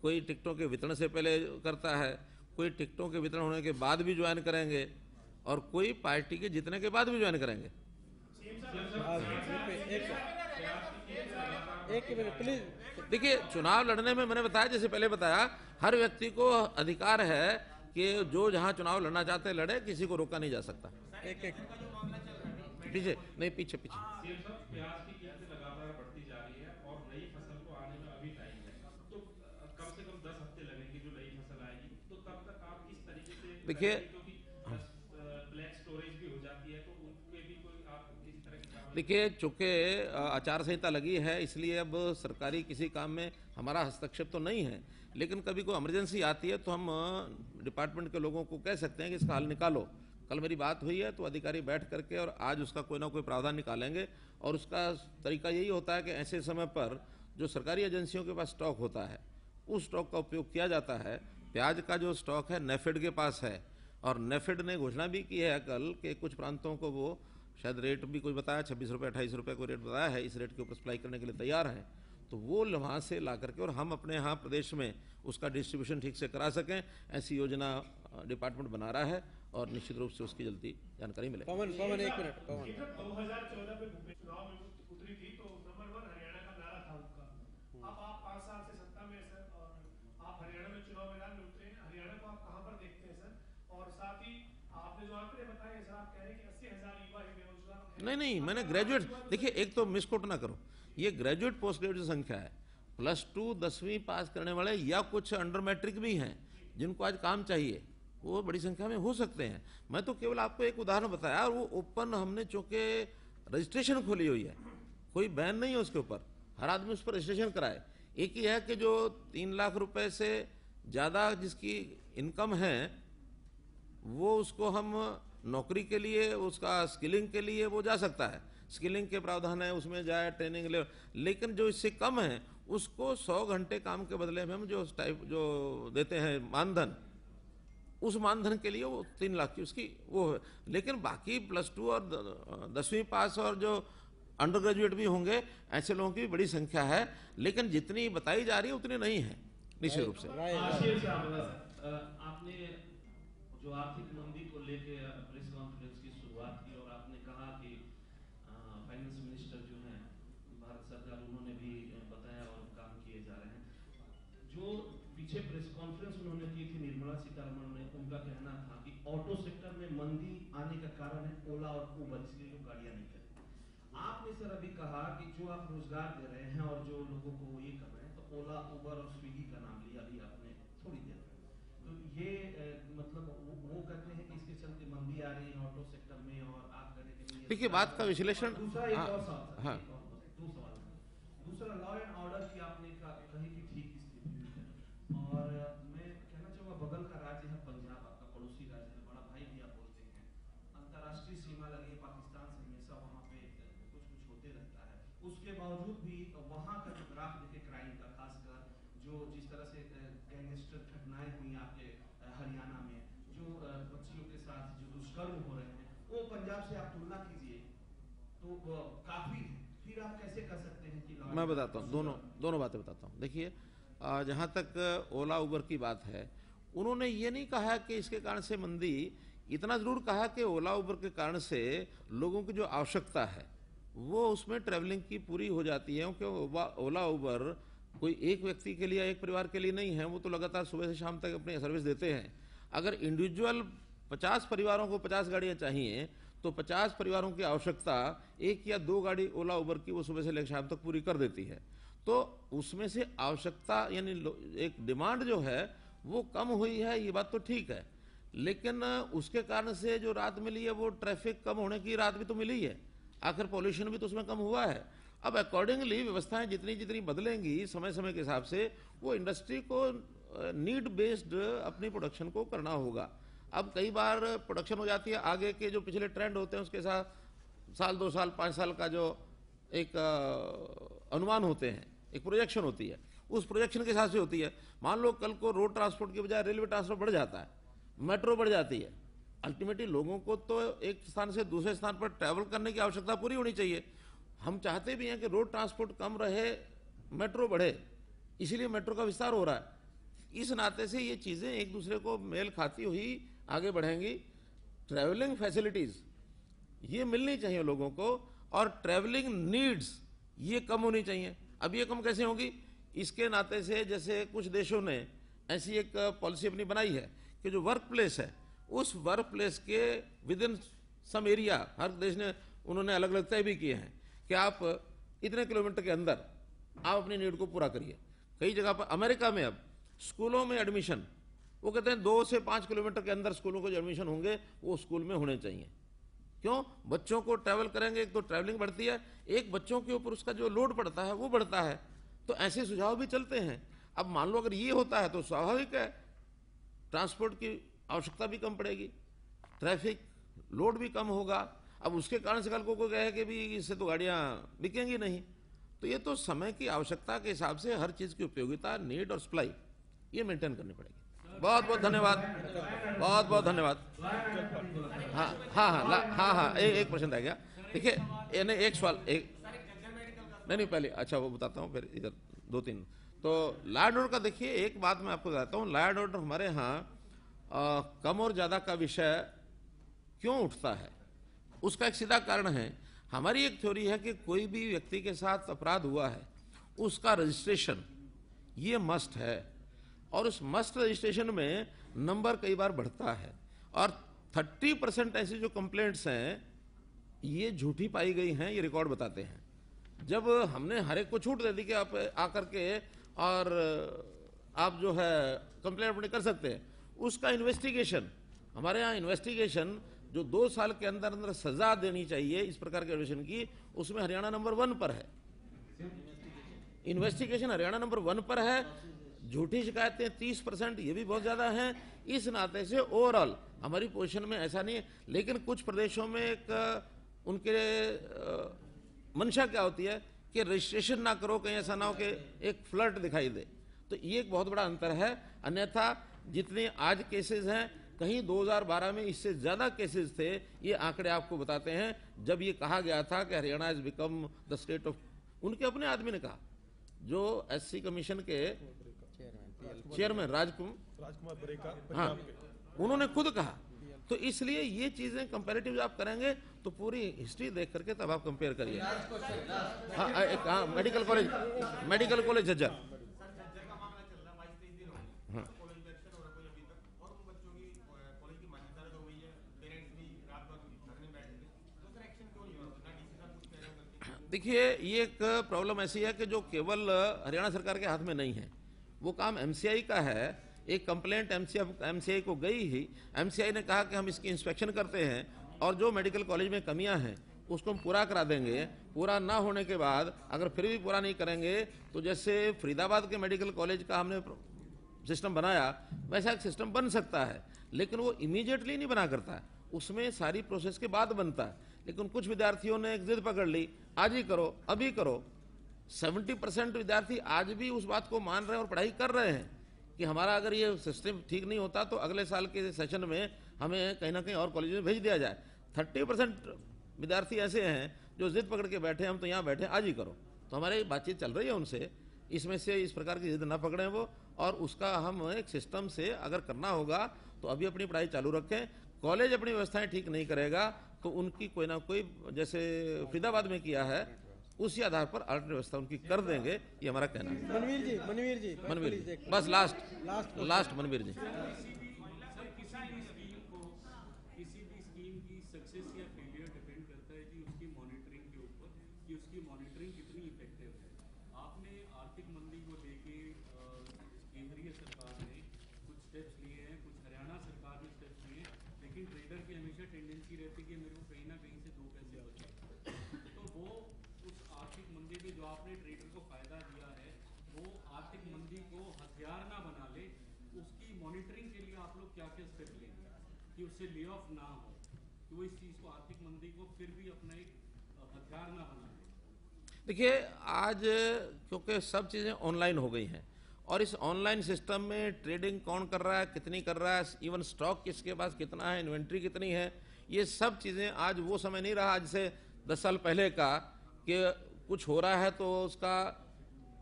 कोई टिकटों के वितरण से पहले करता है, कोई टिकटों के वितरण होने के बाद भी ज्वाइन करेंगे, और कोई पार्टी के जीतने के बाद भी ज्वाइन करेंगे। देखिए, चुनाव लड़ने में, मैंने बताया, जैसे पहले बताया, हर व्यक्ति को अधिकार है कि जो जहाँ चुनाव लड़ना चाहते हैं लड़े, किसी को रोका नहीं जा सकता। एक एक पीछे नहीं पीछे पीछे प्याज की कीमत लगातार बढ़ती जा रही है और नई फसल को आने में अभी टाइम है, तो कम से कम दस हफ्ते लगेंगे जो नई फसल आएगी। तो तब तक आप किस तरीके से देखिए, ब्लैक स्टोरेज भी हो जाती है, तो उनके भी कोई आप इस तरह देखिए, चूँकि आचार संहिता लगी है इसलिए अब सरकारी किसी काम में हमारा हस्तक्षेप तो नहीं है, लेकिन कभी कोई इमरजेंसी आती है तो हम डिपार्टमेंट के लोगों को कह सकते हैं कि इसका हल निकालो। कल मेरी बात हुई है तो अधिकारी बैठ करके और आज उसका कोई ना कोई प्रावधान निकालेंगे। और उसका तरीका यही होता है कि ऐसे समय पर जो सरकारी एजेंसियों के पास स्टॉक होता है उस स्टॉक का उपयोग किया जाता है। प्याज का जो स्टॉक है नेफेड के पास है, और नेफेड ने घोषणा भी की है कल के कुछ प्रांतों को, वो शायद रेट भी कुछ बताया, छब्बीस रुपये अट्ठाईस रुपये को रेट बताया है, इस रेट के ऊपर सप्लाई करने के लिए तैयार हैं। तो वो वहाँ से ला करके और हम अपने यहाँ प्रदेश में उसका डिस्ट्रीब्यूशन ठीक से करा सकें, ऐसी योजना डिपार्टमेंट बना रहा है और निश्चित रूप से उसकी जल्दी जानकारी मिले। पवन, पवन एक मिनट, पवन। दो हज़ार चौदह में चुनाव में उतरी थी तो नंबर वन हरियाणा का नारा था उनका। अब आप पाँच साल से सत्ता में सर और आप हरियाणा में चुनाव मैदान में उतरे हैं, हरियाणा को आप कहाँ पर देखते हैं सर? और साथ ही आपने जो आंकड़े बताए सर, आप कह रहे हैं कि अस्सी हजार युवा ही बेरोजगार। नहीं नहीं, मैंने ग्रेजुएट, देखिए एक तो मिसकोट ना करो, ये ग्रेजुएट पोस्ट ग्रेजुएट संख्या है, प्लस टू दसवीं पास करने वाले या कुछ अंडर मैट्रिक भी हैं जिनको आज काम चाहिए, वो बड़ी संख्या में हो सकते हैं। मैं तो केवल आपको एक उदाहरण बताया और वो ओपन हमने चूँकि रजिस्ट्रेशन खोली हुई है, कोई बैन नहीं है उसके ऊपर, हर आदमी उस पर रजिस्ट्रेशन कराए। एक ही है कि जो तीन लाख रुपए से ज़्यादा जिसकी इनकम है वो उसको हम नौकरी के लिए, उसका स्किलिंग के लिए वो जा सकता है, स्किलिंग के प्रावधान है उसमें जाए ट्रेनिंग ले, लेकिन जो इससे कम है उसको सौ घंटे काम के बदले में हम जो टाइप जो देते हैं मानधन, उस मानधन के लिए वो तीन लाख की उसकी वो है। लेकिन बाकी प्लस टू और दसवीं पास और जो अंडर ग्रेजुएट भी होंगे, ऐसे लोगों की बड़ी संख्या है, लेकिन जितनी बताई जा रही है उतनी नहीं है निश्चित रूप से। आपने जो आर्थिक मंदी को लेके प्रेस कॉन्फ्रेंस की शुरुआत की और आपने कहा कि फाइनेंस मिनिस्टर जो हैं भारत सरकार, उन्होंने भी बताया और काम किए जा रहे हैं। जो पीछे प्रेस कॉन्फ्रेंस उन्होंने की थी निर्मला सीतारमण ने, उनका कहना था कि ऑटो सेक्टर में मंदी आने का कारण है ओला और उबर, इसलिए लोग गाड़ियाँ नहीं करें। आपने सर अभी कहा कि जो आप रोजगार दे रहे हैं और जो लोगों को ये कर रहे हैं, तो ओला उबर और स्विगी का नाम लिया अभी आपने थोड़ी देर, तो ये मतलब वो कहते हैं कि इसके चलते मंदी आ रही है ऑटो सेक्टर में और आप करेंगे। देखिए बात का विश्लेषण, दूसरा एक और सवाल, हाँ दो सवाल, दूसरा लॉ एंड ऑर्डर की आपने कही कि ठीक स्थिति है और मैं कहना चाहूँगा बगल का राज्य है पंजाब, आपका पड़ोसी राज्य है, बड़ा भाई भी आप बोलते हैं, अंतर्राष्ट्रीय सीमा लगी है पाकिस्तान से, हमेशा वहाँ पे कुछ कुछ होते रहता है, उसके बावजूद भी वहाँ का जो ग्राफ देखे क्राइम का, खासकर जो जिस तरह से गैंगस्टर घटनाएं हुई आपके हरियाणा में, जो बच्चियों के साथ जो दुष्कर्म हो रहे हैं, वो पंजाब से आप तुलना कीजिए तो काफी, फिर आप कैसे कर सकते हैं कि? मैं बताता हूँ, दोनों दोनों बातें बताता हूँ। देखिए जहाँ तक ओला उबर की बात है, उन्होंने ये नहीं कहा कि इसके कारण से मंदी, इतना जरूर कहा कि ओला उबर के कारण से लोगों की जो आवश्यकता है वो उसमें ट्रैवलिंग की पूरी हो जाती है, क्योंकि ओला उबर कोई एक व्यक्ति के लिए, एक परिवार के लिए नहीं है, वो तो लगातार सुबह से शाम तक अपनी सर्विस देते हैं। अगर इंडिविजुअल पचास परिवारों को पचास गाड़ियाँ चाहिए तो पचास परिवारों की आवश्यकता एक या दो गाड़ी ओला उबर की वो सुबह से लेकर शाम तक पूरी कर देती है, तो उसमें से आवश्यकता यानी एक डिमांड जो है वो कम हुई है, ये बात तो ठीक है, लेकिन उसके कारण से जो रात मिली है वो ट्रैफिक कम होने की रात भी तो मिली है, आखिर पॉल्यूशन भी तो उसमें कम हुआ है। अब अकॉर्डिंगली व्यवस्थाएं जितनी जितनी बदलेंगी समय समय के हिसाब से, वो इंडस्ट्री को नीड बेस्ड अपनी प्रोडक्शन को करना होगा। अब कई बार प्रोडक्शन हो जाती है आगे के जो पिछले ट्रेंड होते हैं उसके साथ साल दो साल पाँच साल का जो एक अनुमान होते हैं, एक प्रोजेक्शन होती है, उस प्रोजेक्शन के हिसाब से होती है। मान लो कल को रोड ट्रांसपोर्ट की बजाय रेलवे ट्रांसपोर्ट बढ़ जाता है, मेट्रो बढ़ जाती है, अल्टीमेटली लोगों को तो एक स्थान से दूसरे स्थान पर ट्रैवल करने की आवश्यकता पूरी होनी चाहिए। हम चाहते भी हैं कि रोड ट्रांसपोर्ट कम रहे, मेट्रो बढ़े, इसीलिए मेट्रो का विस्तार हो रहा है। इस नाते से ये चीज़ें एक दूसरे को मेल खाती हुई आगे बढ़ेंगी। ट्रैवलिंग फैसिलिटीज़ ये मिलनी चाहिए लोगों को और ट्रैवलिंग नीड्स ये कम होनी चाहिए। अब ये कम कैसे होगी? इसके नाते से जैसे कुछ देशों ने ऐसी एक पॉलिसी अपनी बनाई है कि जो वर्क प्लेस है उस वर्क प्लेस के विद इन सम एरिया, हर देश ने उन्होंने अलग अलग तय भी किए हैं कि आप इतने किलोमीटर के अंदर आप अपनी नीड को पूरा करिए। कई जगह पर अमेरिका में अब स्कूलों में एडमिशन वो कहते हैं दो से पाँच किलोमीटर के अंदर स्कूलों को जो एडमिशन होंगे वो स्कूल में होने चाहिए। क्यों? बच्चों को ट्रैवल करेंगे, एक तो ट्रैवलिंग बढ़ती है, एक बच्चों के ऊपर उसका जो लोड पड़ता है वो बढ़ता है। तो ऐसे सुझाव भी चलते हैं। अब मान लो अगर ये होता है तो स्वाभाविक है ट्रांसपोर्ट की आवश्यकता भी कम पड़ेगी, ट्रैफिक लोड भी कम होगा। अब उसके कारण से कल को कोई कहे कि भी इससे तो गाड़ियाँ बिकेंगी नहीं। तो ये तो समय की आवश्यकता के हिसाब से हर चीज़ की उपयोगिता, नीड और सप्लाई ये मेंटेन करनी पड़ेगी। बहुत बहुत धन्यवाद, बहुत बहुत धन्यवाद। हाँ हाँ हाँ हाँ हाँ एक प्रश्न आ गया। देखिए एक सवाल, एक नहीं नहीं पहले अच्छा वो बताता हूँ, फिर इधर दो तीन। तो लॉ एंड ऑर्डर का देखिए एक बात मैं आपको बताता हूँ, लॉ एंड ऑर्डर हमारे यहाँ कम और ज़्यादा का विषय क्यों उठता है, उसका एक सीधा कारण है। हमारी एक थ्योरी है कि कोई भी व्यक्ति के साथ अपराध हुआ है उसका रजिस्ट्रेशन ये मस्ट है, और उस मस्ट रजिस्ट्रेशन में नंबर कई बार बढ़ता है, और तीस परसेंट ऐसी जो कंप्लेंट्स हैं ये झूठी पाई गई हैं, ये रिकॉर्ड बताते हैं। जब हमने हर एक को छूट दे दी कि आप आकर के और आप जो है कंप्लेंट अपनी कर सकते हैं, उसका इन्वेस्टिगेशन हमारे यहाँ इन्वेस्टिगेशन जो दो साल के अंदर अंदर सजा देनी चाहिए इस प्रकार के एडमिशन की, उसमें हरियाणा नंबर वन पर है। इन्वेस्टिगेशन हरियाणा नंबर वन पर है, झूठी शिकायतें तीस परसेंट, ये भी बहुत ज़्यादा हैं। इस नाते से ओवरऑल हमारी पोजीशन में ऐसा नहीं है, लेकिन कुछ प्रदेशों में एक उनके मंशा क्या होती है कि रजिस्ट्रेशन ना करो, कहीं ऐसा ना हो कि एक फ्लर्ट दिखाई दे। तो ये एक बहुत बड़ा अंतर है, अन्यथा जितने आज केसेज हैं कहीं दो हज़ार बारह में इससे ज़्यादा केसेस थे। ये आंकड़े आपको बताते हैं, जब ये कहा गया था कि Haryana is become the state of, उनके अपने आदमी ने कहा जो एससी कमीशन के चेयरमैन राजकुमार, हाँ उन्होंने खुद कहा। तो इसलिए ये चीज़ें कंपेरेटिव आप करेंगे तो पूरी हिस्ट्री देख करके तब आप कंपेयर करिए। हाँ एक हाँ medical college medical college झज्जर, देखिए ये एक प्रॉब्लम ऐसी है कि जो केवल हरियाणा सरकार के हाथ में नहीं है, वो काम एमसीआई का है। एक कंप्लेंट एमसीआई को गई ही, एमसीआई ने कहा कि हम इसकी इंस्पेक्शन करते हैं और जो मेडिकल कॉलेज में कमियां हैं उसको हम पूरा करा देंगे। पूरा ना होने के बाद अगर फिर भी पूरा नहीं करेंगे तो जैसे फरीदाबाद के मेडिकल कॉलेज का हमने सिस्टम बनाया वैसा एक सिस्टम बन सकता है, लेकिन वो इमीडिएटली नहीं बना करता, उसमें सारी प्रोसेस के बाद बनता है। लेकिन कुछ विद्यार्थियों ने एक जिद पकड़ ली, आज ही करो अभी करो। सत्तर परसेंट विद्यार्थी आज भी उस बात को मान रहे हैं और पढ़ाई कर रहे हैं कि हमारा अगर ये सिस्टम ठीक नहीं होता तो अगले साल के सेशन में हमें कहीं ना कहीं और कॉलेज में भेज दिया जाए। तीस परसेंट विद्यार्थी ऐसे हैं जो जिद पकड़ के बैठे, हम तो यहाँ बैठे आज ही करो। तो हमारी बातचीत चल रही है उनसे, इसमें से इस प्रकार की जिद ना पकड़ें वो, और उसका हम एक सिस्टम से अगर करना होगा तो अभी अपनी पढ़ाई चालू रखें। कॉलेज अपनी व्यवस्थाएं ठीक नहीं करेगा तो उनकी कोई ना कोई, जैसे फरीदाबाद में किया है, उसी आधार पर अल्टरनेट व्यवस्था उनकी कर देंगे, ये हमारा कहना है। मनवीर जी, मनवीर जी, मनवीर जी, बस last last last Manveer ji. उससे ले ऑफ ना हो कि वो इस चीज को, आर्थिक मंदी को फिर भी अपना एक हथियार ना बना ले। देखिए आज क्योंकि सब चीज़ें ऑनलाइन हो गई हैं और इस ऑनलाइन सिस्टम में ट्रेडिंग कौन कर रहा है, कितनी कर रहा है, इवन स्टॉक किसके पास कितना है, इन्वेंट्री कितनी है, ये सब चीज़ें आज वो समय नहीं रहा आज से दस साल पहले का कि कुछ हो रहा है तो उसका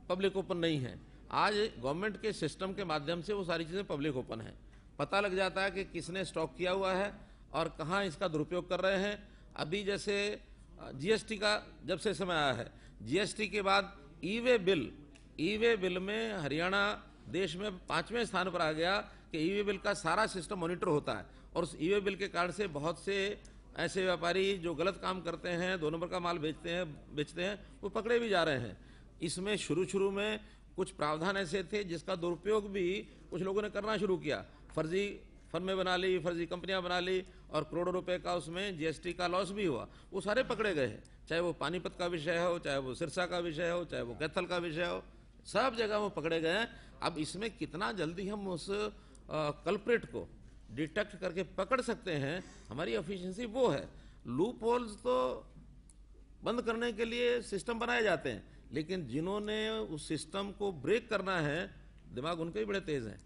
पब्लिक ओपन नहीं है। आज गवर्नमेंट के सिस्टम के माध्यम से वो सारी चीज़ें पब्लिक ओपन हैं, पता लग जाता है कि किसने स्टॉक किया हुआ है और कहाँ इसका दुरुपयोग कर रहे हैं। अभी जैसे जीएसटी का जब से समय आया है, जीएसटी के बाद ई वे बिल, ई वे बिल में हरियाणा देश में पाँचवें स्थान पर आ गया कि ई वे बिल का सारा सिस्टम मॉनिटर होता है, और उस ई वे बिल के कारण से बहुत से ऐसे व्यापारी जो गलत काम करते हैं, दो नंबर का माल बेचते हैं बेचते हैं वो पकड़े भी जा रहे हैं। इसमें शुरू शुरू में कुछ प्रावधान ऐसे थे जिसका दुरुपयोग भी कुछ लोगों ने करना शुरू किया, फर्जी फर्में बना ली, फर्जी कंपनियां बना ली, और करोड़ों रुपए का उसमें जीएसटी का लॉस भी हुआ, वो सारे पकड़े गए हैं। चाहे वो पानीपत का विषय हो, चाहे वो सिरसा का विषय हो, चाहे वो कैथल का विषय हो, सब जगह वो पकड़े गए हैं। अब इसमें कितना जल्दी हम उस कल्प्रेट को डिटेक्ट करके पकड़ सकते हैं, हमारी एफिशिएंसी वो है। लूप होल्स तो बंद करने के लिए सिस्टम बनाए जाते हैं, लेकिन जिन्होंने उस सिस्टम को ब्रेक करना है दिमाग उनके ही बड़े तेज हैं।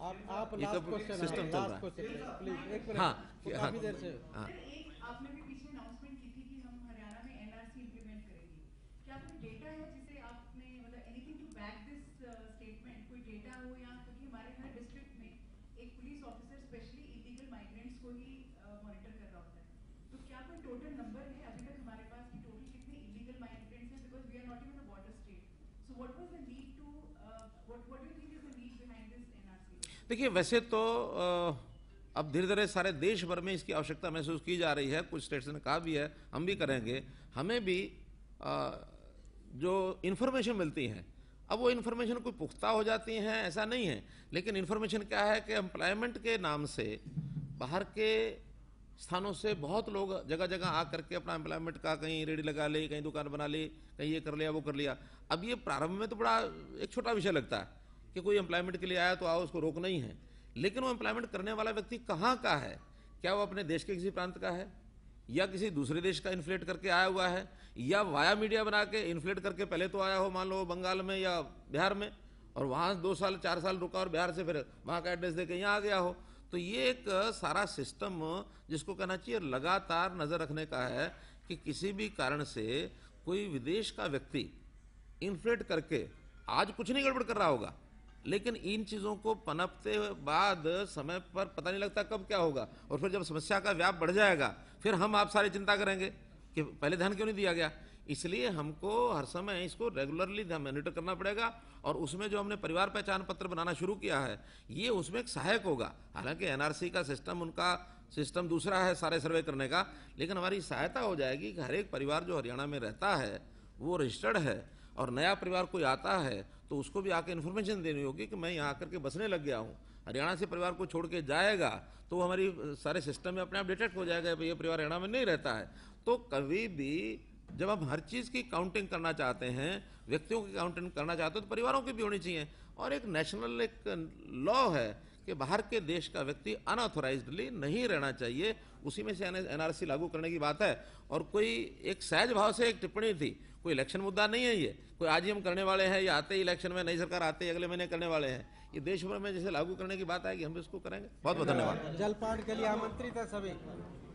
आप आप last question last question please एक मिनट। हाँ काफी देर से आपने भी पीछे अनाउंसमेंट की थी कि हम हरियाणा में एनआरसी इंप्लीमेंट करेंगे, क्या कोई डेटा है जिसे आपने मतलब anything to back this statement, कोई डेटा हो या, क्योंकि हमारे हर डिस्ट्रिक्ट में एक police officer specially illegal migrants को ही मॉनिटर कर रहा होता है, तो क्या कोई टोटल नंबर है अभी तक हमारे पास कि टोटल कितने इलीगल माइग्रेंट्स हैं? Because we are not even a border state, so what was the need to what what do you think is the need behind this एनआरसी? देखिए, वैसे तो अब धीरे धीरे सारे देश भर में इसकी आवश्यकता महसूस की जा रही है, कुछ स्टेट्स ने कहा भी है, हम भी करेंगे। हमें भी आ, जो इन्फॉर्मेशन मिलती है, अब वो इन्फॉर्मेशन कोई पुख्ता हो जाती हैं ऐसा नहीं है, लेकिन इन्फॉर्मेशन क्या है कि एम्प्लॉयमेंट के नाम से बाहर के स्थानों से बहुत लोग जगह जगह आ करके अपना एम्प्लॉयमेंट का कहीं रेडी लगा ले, कहीं दुकान बना ले, कहीं ये कर लिया वो कर लिया। अब ये प्रारंभ में तो बड़ा एक छोटा विषय लगता है कि कोई एम्प्लॉयमेंट के लिए आया तो आओ, उसको रोक नहीं है, लेकिन वो एम्प्लॉयमेंट करने वाला व्यक्ति कहाँ का है? क्या वो अपने देश के किसी प्रांत का है, या किसी दूसरे देश का इन्फ्लेट करके आया हुआ है, या वाया मीडिया बना के इन्फ्लेट करके पहले तो आया हो मान लो बंगाल में या बिहार में, और वहाँ दो साल चार साल रुका और बिहार से फिर वहाँ का एड्रेस देके यहाँ आ गया हो। तो ये एक सारा सिस्टम जिसको कहना चाहिए लगातार नज़र रखने का है कि किसी भी कारण से कोई विदेश का व्यक्ति इन्फ्लेट करके आज कुछ नहीं गड़बड़ कर रहा होगा, लेकिन इन चीज़ों को पनपते बाद समय पर पता नहीं लगता कब क्या होगा, और फिर जब समस्या का व्याप बढ़ जाएगा फिर हम आप सारी चिंता करेंगे कि पहले ध्यान क्यों नहीं दिया गया। इसलिए हमको हर समय इसको रेगुलरली मॉनिटर करना पड़ेगा, और उसमें जो हमने परिवार पहचान पत्र बनाना शुरू किया है ये उसमें एक सहायक होगा। हालांकि एनआरसी का सिस्टम, उनका सिस्टम दूसरा है सारे सर्वे करने का, लेकिन हमारी सहायता हो जाएगी कि हर एक परिवार जो हरियाणा में रहता है वो रजिस्टर्ड है, और नया परिवार कोई आता है तो उसको भी आकर इन्फॉर्मेशन देनी होगी कि मैं यहाँ आकर के बसने लग गया हूँ। हरियाणा से परिवार को छोड़ के जाएगा तो वो हमारी सारे सिस्टम में अपने आप डिटेक्ट हो जाएगा, ये परिवार हरियाणा में नहीं रहता है। तो कभी भी जब हम हर चीज़ की काउंटिंग करना चाहते हैं, व्यक्तियों की काउंटिंग करना चाहते हैं, तो परिवारों की भी होनी चाहिए। और एक नेशनल एक लॉ है कि बाहर के देश का व्यक्ति अनऑथोराइजली नहीं रहना चाहिए, उसी में से एनआरसी लागू करने की बात है। और कोई एक सहज भाव से एक टिप्पणी थी, कोई इलेक्शन मुद्दा नहीं है, ये कोई आज ही हम करने वाले हैं या आते ही इलेक्शन में नई सरकार आते ही अगले महीने करने वाले हैं, ये देश भर में जैसे लागू करने की बात आएगी हम इसको करेंगे। बहुत बहुत धन्यवाद। जलपान के लिए आमंत्रित है सभी।